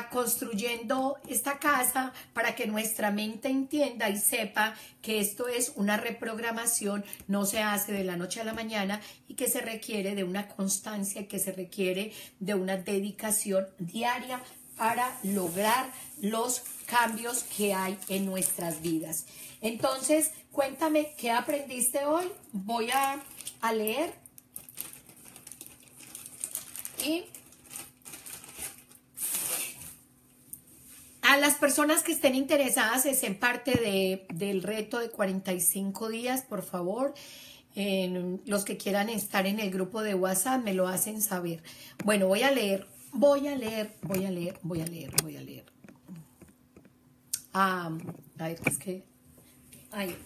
a construyendo esta casa para que nuestra mente entienda y sepa que esto es una reprogramación, no se hace de la noche a la mañana y que se requiere de una constancia, que se requiere de una dedicación diaria para lograr los cambios que hay en nuestras vidas. Entonces, cuéntame qué aprendiste hoy. Voy a, a leer. Y a las personas que estén interesadas es en parte de, del reto de cuarenta y cinco días, por favor, en, los que quieran estar en el grupo de WhatsApp me lo hacen saber. Bueno, voy a leer, voy a leer, voy a leer, voy a leer, voy a leer. Ah, a ver, es que... Ay,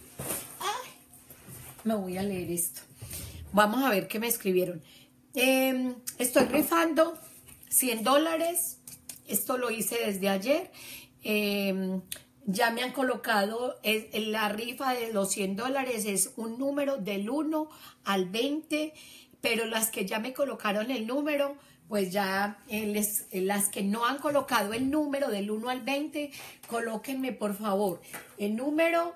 ay, me voy a leer esto. Vamos a ver qué me escribieron. Eh, estoy rifando cien dólares, esto lo hice desde ayer, eh, ya me han colocado, es, la rifa de los cien dólares es un número del uno al veinte, pero las que ya me colocaron el número, pues ya eh, les, eh, las que no han colocado el número del uno al veinte, colóquenme por favor, el número,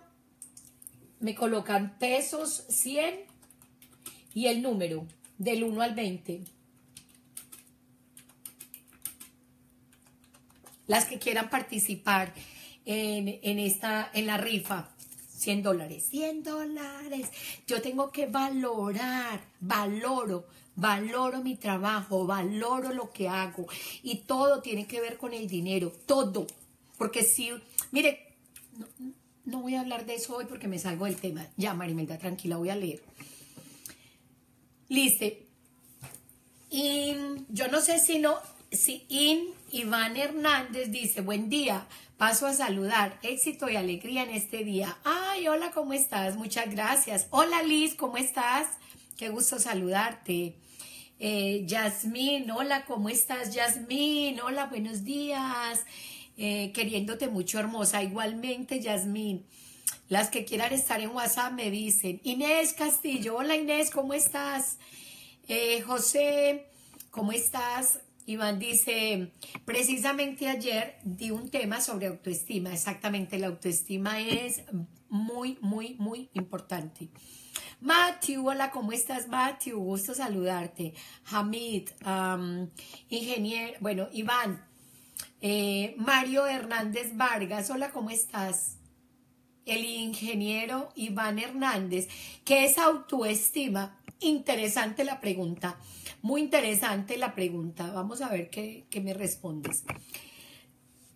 me colocan pesos cien y el número. Del uno al veinte. Las que quieran participar en, en, esta, en la rifa. cien dólares. cien dólares. Yo tengo que valorar. Valoro. Valoro mi trabajo. Valoro lo que hago. Y todo tiene que ver con el dinero. Todo. Porque si... Mire, no, no voy a hablar de eso hoy porque me salgo del tema. Ya, Marimelda, tranquila, voy a leer. Listo. Y yo no sé si no, si In, Iván Hernández dice, buen día, paso a saludar, éxito y alegría en este día. Ay, hola, ¿cómo estás? Muchas gracias. Hola, Liz, ¿cómo estás? Qué gusto saludarte. Eh, Yasmín, hola, ¿cómo estás? Yasmín, hola, buenos días. Eh, queriéndote mucho, hermosa. Igualmente, Yasmín. Las que quieran estar en WhatsApp me dicen. Inés Castillo, hola Inés, ¿cómo estás? Eh, José, ¿cómo estás? Iván dice, precisamente ayer di un tema sobre autoestima. Exactamente, la autoestima es muy, muy, muy importante. Matthew, hola, ¿cómo estás, Matthew? Gusto saludarte. Hamid, um, ingeniero, bueno, Iván. Eh, Mario Hernández Vargas, hola, ¿cómo estás? El ingeniero Iván Hernández, ¿qué es autoestima? Interesante la pregunta, muy interesante la pregunta. Vamos a ver qué, qué me respondes.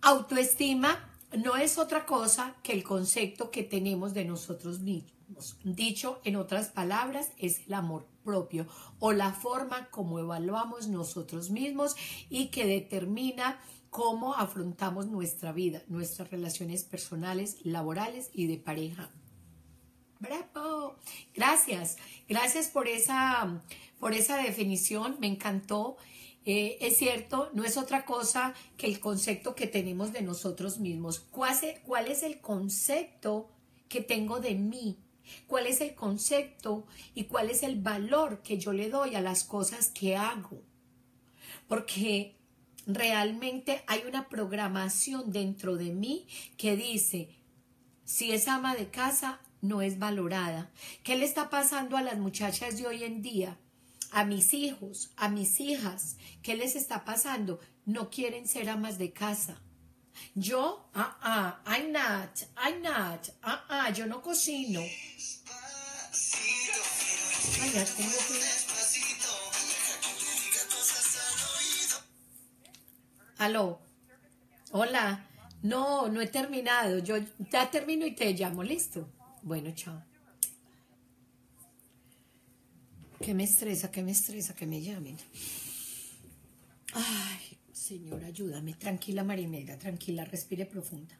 Autoestima no es otra cosa que el concepto que tenemos de nosotros mismos. Dicho en otras palabras, es el amor propio o la forma como evaluamos nosotros mismos y que determina cómo afrontamos nuestra vida, nuestras relaciones personales, laborales y de pareja. ¡Bravo! Gracias, gracias por esa, por esa definición, me encantó. Eh, es cierto, no es otra cosa que el concepto que tenemos de nosotros mismos. ¿Cuál es el concepto que tengo de mí? ¿Cuál es el concepto y cuál es el valor que yo le doy a las cosas que hago? Porque... realmente hay una programación dentro de mí que dice, si es ama de casa, no es valorada. ¿Qué le está pasando a las muchachas de hoy en día? A mis hijos, a mis hijas. ¿Qué les está pasando? No quieren ser amas de casa. Yo, ah, ah, I'm not, I'm not, ah, ah, yo no cocino. Ay, ya tengo que... Aló, hola, No, no he terminado. Yo ya termino y te llamo. ¿Listo? Bueno, chao. Que me estresa, que me estresa, que me llamen. Ay, Señor, ayúdame. Tranquila, María Imelda, tranquila, respire profunda.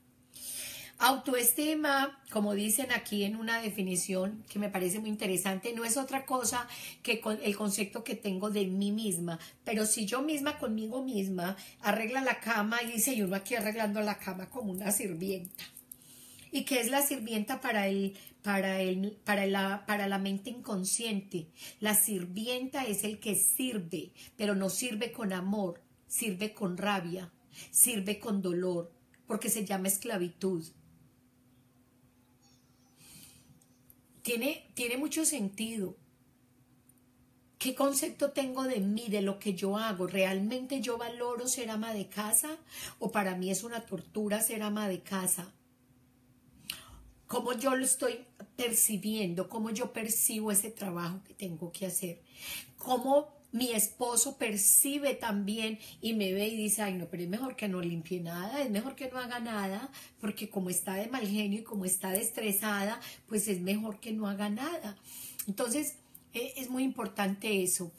Autoestima, como dicen aquí en una definición que me parece muy interesante, no es otra cosa que con el concepto que tengo de mí misma. Pero si yo misma conmigo misma arregla la cama y dice, y uno aquí arreglando la cama como una sirvienta. ¿Y qué es la sirvienta para el, para el, para la, para la mente inconsciente? La sirvienta es el que sirve, pero no sirve con amor, sirve con rabia, sirve con dolor, porque se llama esclavitud. Tiene, tiene mucho sentido. ¿Qué concepto tengo de mí, de lo que yo hago? ¿Realmente yo valoro ser ama de casa? ¿O para mí es una tortura ser ama de casa? ¿Cómo yo lo estoy percibiendo? ¿Cómo yo percibo ese trabajo que tengo que hacer? ¿Cómo mi esposo percibe también y me ve y dice, ay no, pero es mejor que no limpie nada, es mejor que no haga nada, porque como está de mal genio y como está de estresada, pues es mejor que no haga nada? Entonces, eh, es muy importante eso.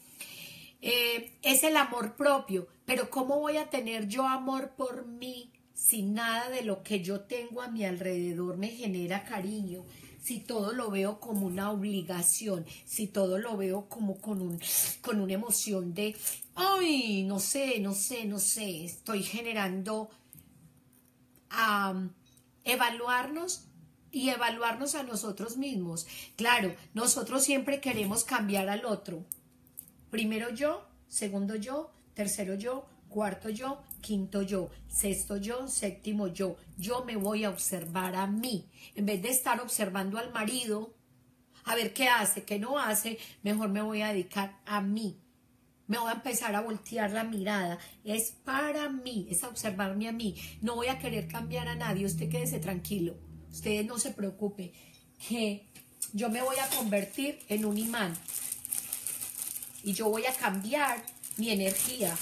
Eh, es el amor propio, pero ¿cómo voy a tener yo amor por mí si nada de lo que yo tengo a mi alrededor me genera cariño? Si todo lo veo como una obligación, si todo lo veo como con, un, con una emoción de, ay, no sé, no sé, no sé, estoy generando um, evaluarnos y evaluarnos a nosotros mismos. Claro, nosotros siempre queremos cambiar al otro. Primero yo, segundo yo, tercero yo, cuarto yo, quinto yo, sexto yo, séptimo yo. Yo me voy a observar a mí. En vez de estar observando al marido, a ver qué hace, qué no hace, mejor me voy a dedicar a mí. Me voy a empezar a voltear la mirada. Es para mí, es a observarme a mí. No voy a querer cambiar a nadie. Usted quédese tranquilo. Ustedes no se preocupen que yo me voy a convertir en un imán. Y yo voy a cambiar mi energía.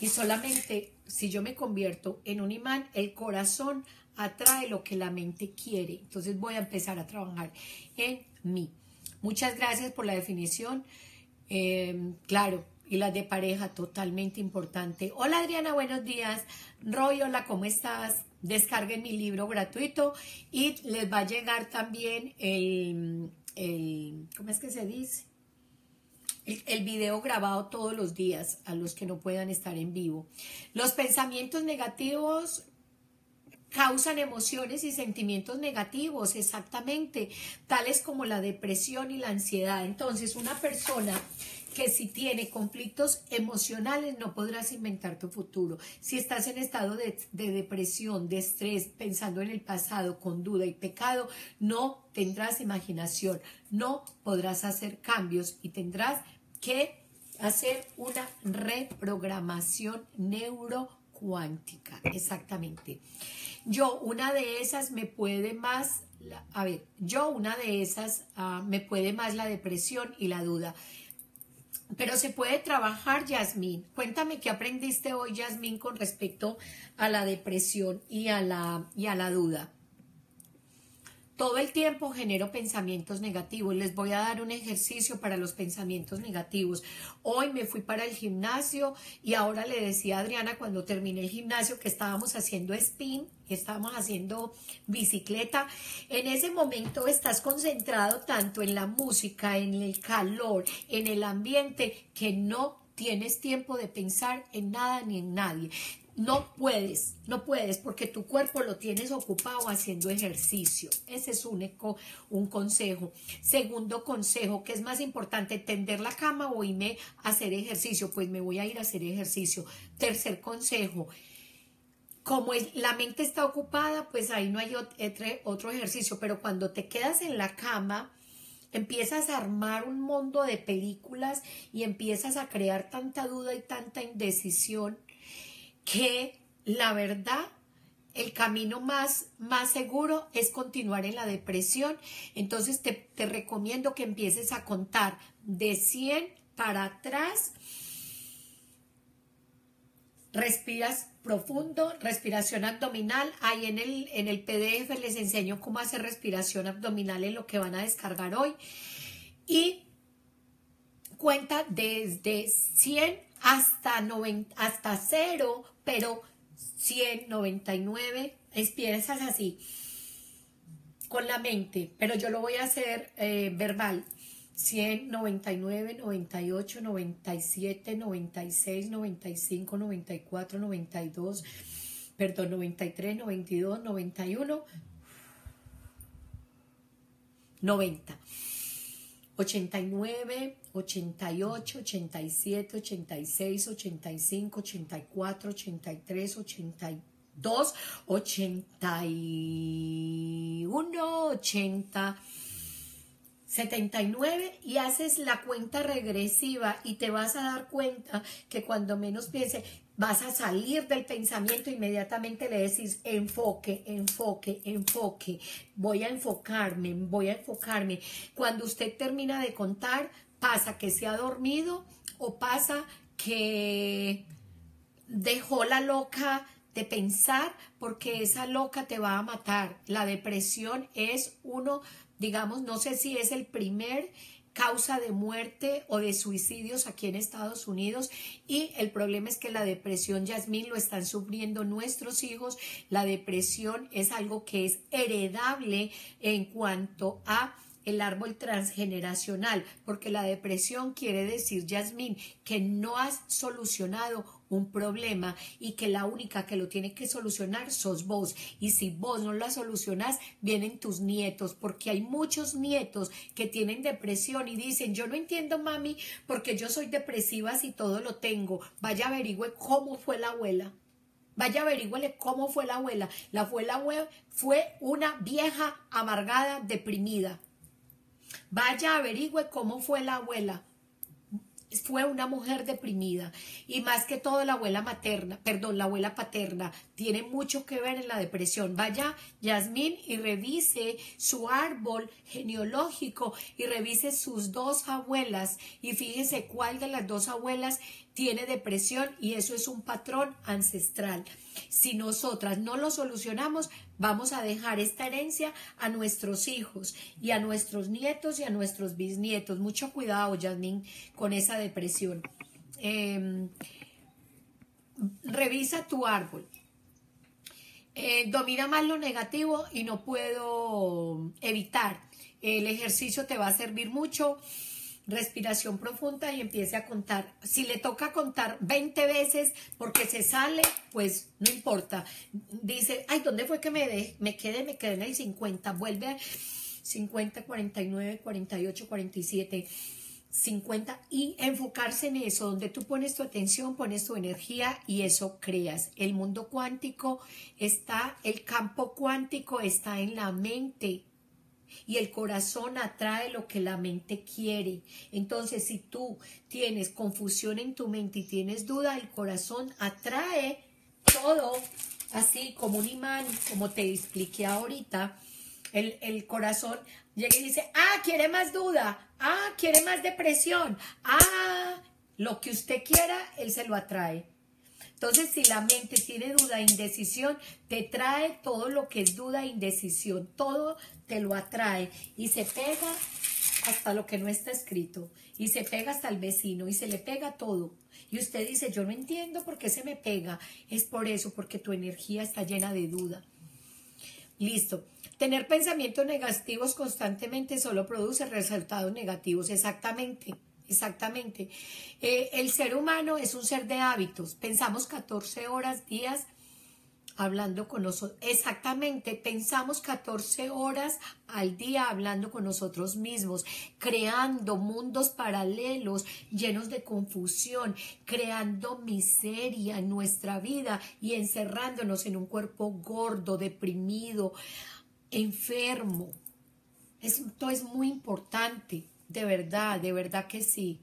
Y solamente si yo me convierto en un imán, el corazón atrae lo que la mente quiere. Entonces voy a empezar a trabajar en mí. Muchas gracias por la definición. Eh, claro, y las de pareja, totalmente importante. Hola Adriana, buenos días. Roy, hola, ¿cómo estás? Descarguen mi libro gratuito y les va a llegar también el, el ¿cómo es que se dice? El, el video grabado todos los días a los que no puedan estar en vivo. Los pensamientos negativos causan emociones y sentimientos negativos, exactamente, tales como la depresión y la ansiedad. Entonces, una persona que si tiene conflictos emocionales no podrás inventar tu futuro. Si estás en estado de, de depresión, de estrés, pensando en el pasado con duda y pecado, no tendrás imaginación, no podrás hacer cambios y tendrás que hacer una reprogramación neurocuántica. Exactamente. Yo, una de esas me puede más, la, a ver, yo una de esas uh, me puede más la depresión y la duda. Pero se puede trabajar, Yasmín. Cuéntame qué aprendiste hoy, Yasmín, con respecto a la depresión y a la, y a la duda. Todo el tiempo genero pensamientos negativos. Les voy a dar un ejercicio para los pensamientos negativos. Hoy me fui para el gimnasio y ahora le decía a Adriana cuando terminé el gimnasio que estábamos haciendo spin, que estábamos haciendo bicicleta. En ese momento estás concentrado tanto en la música, en el calor, en el ambiente, que no tienes tiempo de pensar en nada ni en nadie. No puedes, no puedes, porque tu cuerpo lo tienes ocupado haciendo ejercicio. Ese es un, eco, un consejo. Segundo consejo, ¿qué es más importante, tender la cama o irme a hacer ejercicio? Pues me voy a ir a hacer ejercicio. Tercer consejo, como la mente está ocupada, pues ahí no hay otro ejercicio. Pero cuando te quedas en la cama, empiezas a armar un mundo de películas y empiezas a crear tanta duda y tanta indecisión, que la verdad el camino más, más seguro es continuar en la depresión. Entonces te, te recomiendo que empieces a contar de cien para atrás, respiras profundo, respiración abdominal. Ahí en el, en el P D F les enseño cómo hacer respiración abdominal en lo que van a descargar hoy. Y cuenta desde cien hasta, noventa, hasta cero, pero ciento noventa y nueve. Empiezas así, con la mente, pero yo lo voy a hacer eh, verbal. ciento noventa y nueve, noventa y ocho, noventa y siete, noventa y seis, noventa y cinco, noventa y cuatro, noventa y dos, perdón, noventa y tres, noventa y dos, noventa y uno, noventa. ochenta y nueve, ochenta y ocho, ochenta y siete, ochenta y seis, ochenta y cinco, ochenta y cuatro, ochenta y tres, ochenta y dos, ochenta y uno, ochenta, setenta y nueve y haces la cuenta regresiva y te vas a dar cuenta que cuando menos piense vas a salir del pensamiento. Inmediatamente le decís enfoque, enfoque, enfoque, voy a enfocarme, voy a enfocarme. Cuando usted termina de contar, pasa que se ha dormido o pasa que dejó la loca de pensar, porque esa loca te va a matar. La depresión es uno, digamos, no sé si es el primer causa de muerte o de suicidios aquí en Estados Unidos, y el problema es que la depresión, Yasmín, lo están sufriendo nuestros hijos. La depresión es algo que es heredable en cuanto a el árbol transgeneracional, porque la depresión quiere decir, Yasmín, que no has solucionado un problema y que la única que lo tiene que solucionar sos vos, y si vos no la solucionás, vienen tus nietos, porque hay muchos nietos que tienen depresión y dicen, yo no entiendo, mami, porque yo soy depresiva si todo lo tengo. Vaya, averigüe cómo fue la abuela. Vaya, averígüele cómo fue la abuela. La abuela fue una vieja amargada, deprimida. Vaya, averigüe cómo fue la abuela. Fue una mujer deprimida, y más que todo la abuela materna, perdón, la abuela paterna tiene mucho que ver en la depresión. Vaya, Yasmín, y revise su árbol genealógico y revise sus dos abuelas y fíjese cuál de las dos abuelas tiene depresión, y eso es un patrón ancestral. Si nosotras no lo solucionamos, vamos a dejar esta herencia a nuestros hijos y a nuestros nietos y a nuestros bisnietos. Mucho cuidado, Yasmín, con esa depresión. Eh, revisa tu árbol. Eh, domina más lo negativo y no puedo evitar. El ejercicio te va a servir mucho. Respiración profunda y empiece a contar. Si le toca contar veinte veces porque se sale, pues no importa. Dice, ay, ¿dónde fue que me dejé? Me quedé, me quedé en el cincuenta. Vuelve a cincuenta, cuarenta y nueve, cuarenta y ocho, cuarenta y siete, cincuenta y enfocarse en eso. Donde tú pones tu atención, pones tu energía y eso creas. El mundo cuántico está, el campo cuántico está en la mente. Y el corazón atrae lo que la mente quiere. Entonces, si tú tienes confusión en tu mente y tienes duda, el corazón atrae todo, así como un imán, como te expliqué ahorita. El, el corazón llega y dice, ah, quiere más duda, ah, quiere más depresión, ah, lo que usted quiera, él se lo atrae. Entonces, si la mente tiene duda, indecisión, te trae todo lo que es duda, indecisión, todo te lo atrae y se pega hasta lo que no está escrito y se pega hasta el vecino y se le pega todo. Y usted dice, yo no entiendo por qué se me pega. Es por eso, porque tu energía está llena de duda. Listo. Tener pensamientos negativos constantemente solo produce resultados negativos. Exactamente. Exactamente. Eh, el ser humano es un ser de hábitos. Pensamos catorce horas, días, hablando con nosotros. Exactamente. Pensamos catorce horas al día hablando con nosotros mismos, creando mundos paralelos llenos de confusión, creando miseria en nuestra vida y encerrándonos en un cuerpo gordo, deprimido, enfermo. Esto es muy importante. De verdad, de verdad que sí.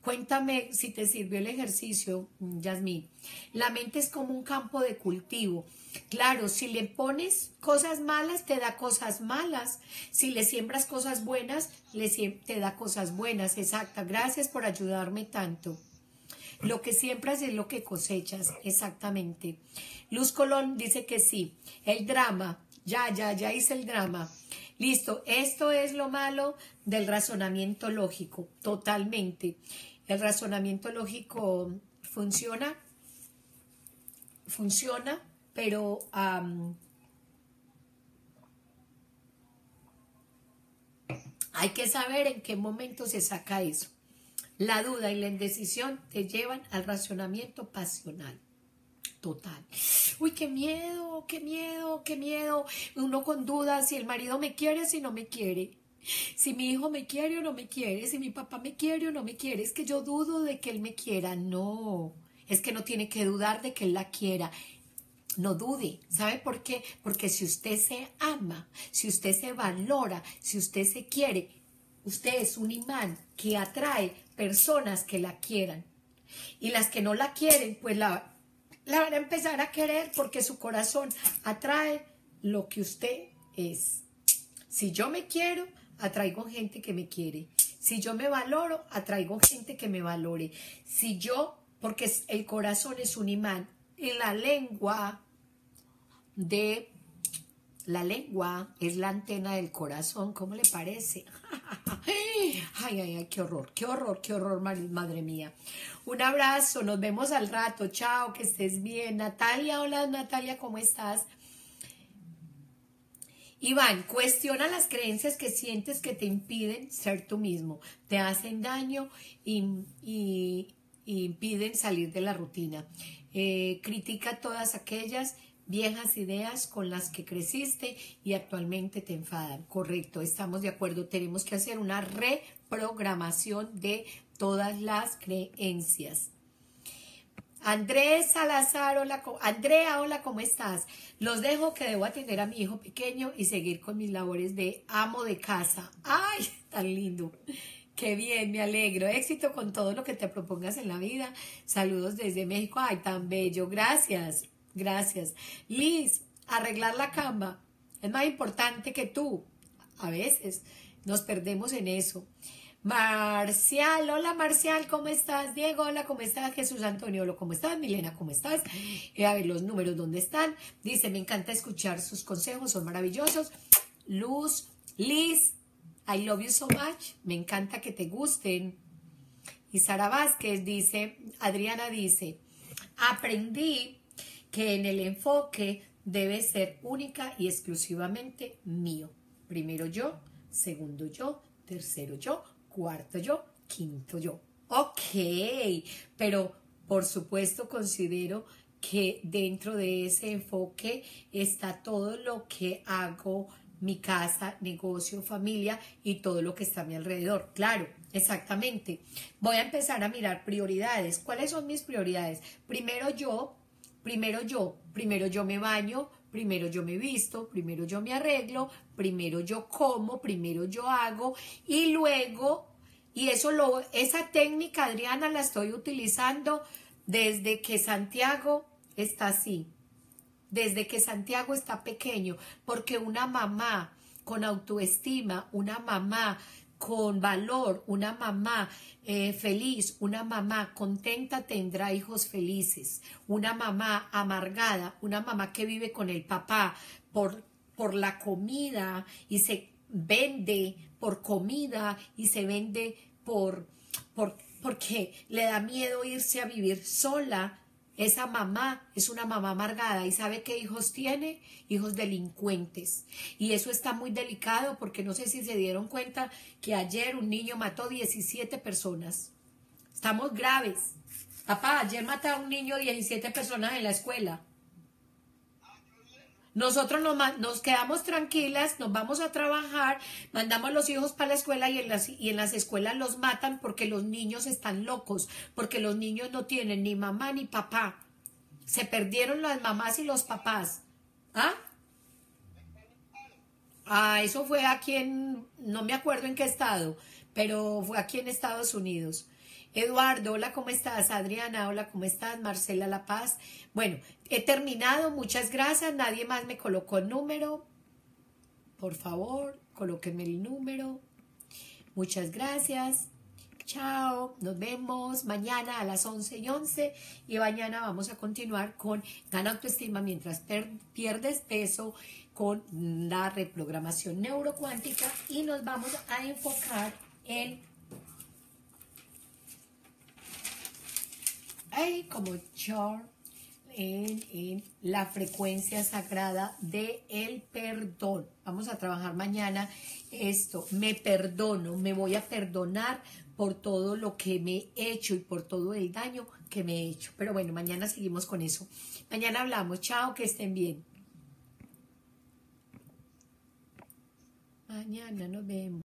Cuéntame si te sirvió el ejercicio, Yasmín. La mente es como un campo de cultivo. Claro, si le pones cosas malas, te da cosas malas. Si le siembras cosas buenas, le sie- te da cosas buenas. Exacta. Gracias por ayudarme tanto. Lo que siembras es lo que cosechas, exactamente. Luz Colón dice que sí. El drama, ya, ya, ya hice el drama. Listo, esto es lo malo del razonamiento lógico, totalmente. El razonamiento lógico funciona, funciona, pero... Um, hay que saber en qué momento se saca eso. La duda y la indecisión te llevan al racionamiento pasional. Total. Uy, qué miedo, qué miedo, qué miedo. Uno con dudas si el marido me quiere, si no me quiere. Si mi hijo me quiere o no me quiere. Si mi papá me quiere o no me quiere. Es que yo dudo de que él me quiera. No, es que no tiene que dudar de que él la quiera. No dude, ¿sabe por qué? Porque si usted se ama, si usted se valora, si usted se quiere, usted es un imán que atrae personas que la quieran. Y las que no la quieren, pues la, la van a empezar a querer porque su corazón atrae lo que usted es. Si yo me quiero, atraigo gente que me quiere. Si yo me valoro, atraigo gente que me valore. Si yo, porque el corazón es un imán, en la lengua... de la lengua es la antena del corazón, ¿cómo le parece? Ay, ay, ay, qué horror, qué horror, qué horror, madre mía. Un abrazo, nos vemos al rato, chao, que estés bien. Natalia, hola Natalia, ¿cómo estás? Iván, cuestiona las creencias que sientes que te impiden ser tú mismo, te hacen daño y, y, y impiden salir de la rutina. Eh, critica todas aquellas viejas ideas con las que creciste y actualmente te enfadan. Correcto, estamos de acuerdo. Tenemos que hacer una reprogramación de todas las creencias. Andrés Salazar, hola. Andrea, hola, ¿cómo estás? Los dejo que debo atender a mi hijo pequeño y seguir con mis labores de amo de casa. ¡Ay, tan lindo! Qué bien, me alegro. Éxito con todo lo que te propongas en la vida. Saludos desde México. Ay, tan bello. Gracias, gracias. Liz, arreglar la cama es más importante que tú. A veces nos perdemos en eso. Marcial, hola Marcial, ¿cómo estás? Diego, hola, ¿cómo estás? Jesús Antonio, hola, ¿cómo estás? Milena, ¿cómo estás? Eh, a ver los números, ¿dónde están? Dice, me encanta escuchar sus consejos, son maravillosos. Luz, Liz, I love you so much, me encanta que te gusten. Y Sara Vázquez dice, Adriana dice, aprendí que en el enfoque debe ser única y exclusivamente mío. Primero yo, segundo yo, tercero yo, cuarto yo, quinto yo. Ok, pero por supuesto considero que dentro de ese enfoque está todo lo que hago, mi casa, negocio, familia y todo lo que está a mi alrededor. Claro, exactamente. Voy a empezar a mirar prioridades. ¿Cuáles son mis prioridades? Primero yo, primero yo, primero yo me baño, primero yo me visto, primero yo me arreglo, primero yo como, primero yo hago y luego, y eso lo, esa técnica, Adriana, la estoy utilizando desde que Santiago está así. Desde que Santiago está pequeño, porque una mamá con autoestima, una mamá con valor, una mamá eh, feliz, una mamá contenta tendrá hijos felices, una mamá amargada, una mamá que vive con el papá por, por la comida y se vende por comida y se vende por, por, porque le da miedo irse a vivir sola. Esa mamá es una mamá amargada y ¿sabe qué hijos tiene? Hijos delincuentes. Y eso está muy delicado porque no sé si se dieron cuenta que ayer un niño mató diecisiete personas. Estamos graves. Papá, ayer mataron a un niño diecisiete personas en la escuela. Nosotros nos, nos quedamos tranquilas, nos vamos a trabajar, mandamos a los hijos para la escuela y en, las, y en las escuelas los matan porque los niños están locos, porque los niños no tienen ni mamá ni papá. Se perdieron las mamás y los papás. ¿Ah? Ah, eso fue aquí en, no me acuerdo en qué estado, pero fue aquí en Estados Unidos. Eduardo, hola, ¿cómo estás? Adriana, hola, ¿cómo estás? Marcela La Paz. Bueno, he terminado. Muchas gracias. Nadie más me colocó el número. Por favor, colóquenme el número. Muchas gracias. Chao, nos vemos mañana a las once y once y mañana vamos a continuar con Gana Autoestima mientras pierdes peso con la reprogramación neurocuántica y nos vamos a enfocar en... Ay, como char, en, en la frecuencia sagrada del perdón. Vamos a trabajar mañana esto. Me perdono, me voy a perdonar por todo lo que me he hecho y por todo el daño que me he hecho. Pero bueno, mañana seguimos con eso. Mañana hablamos. Chao, que estén bien. Mañana nos vemos.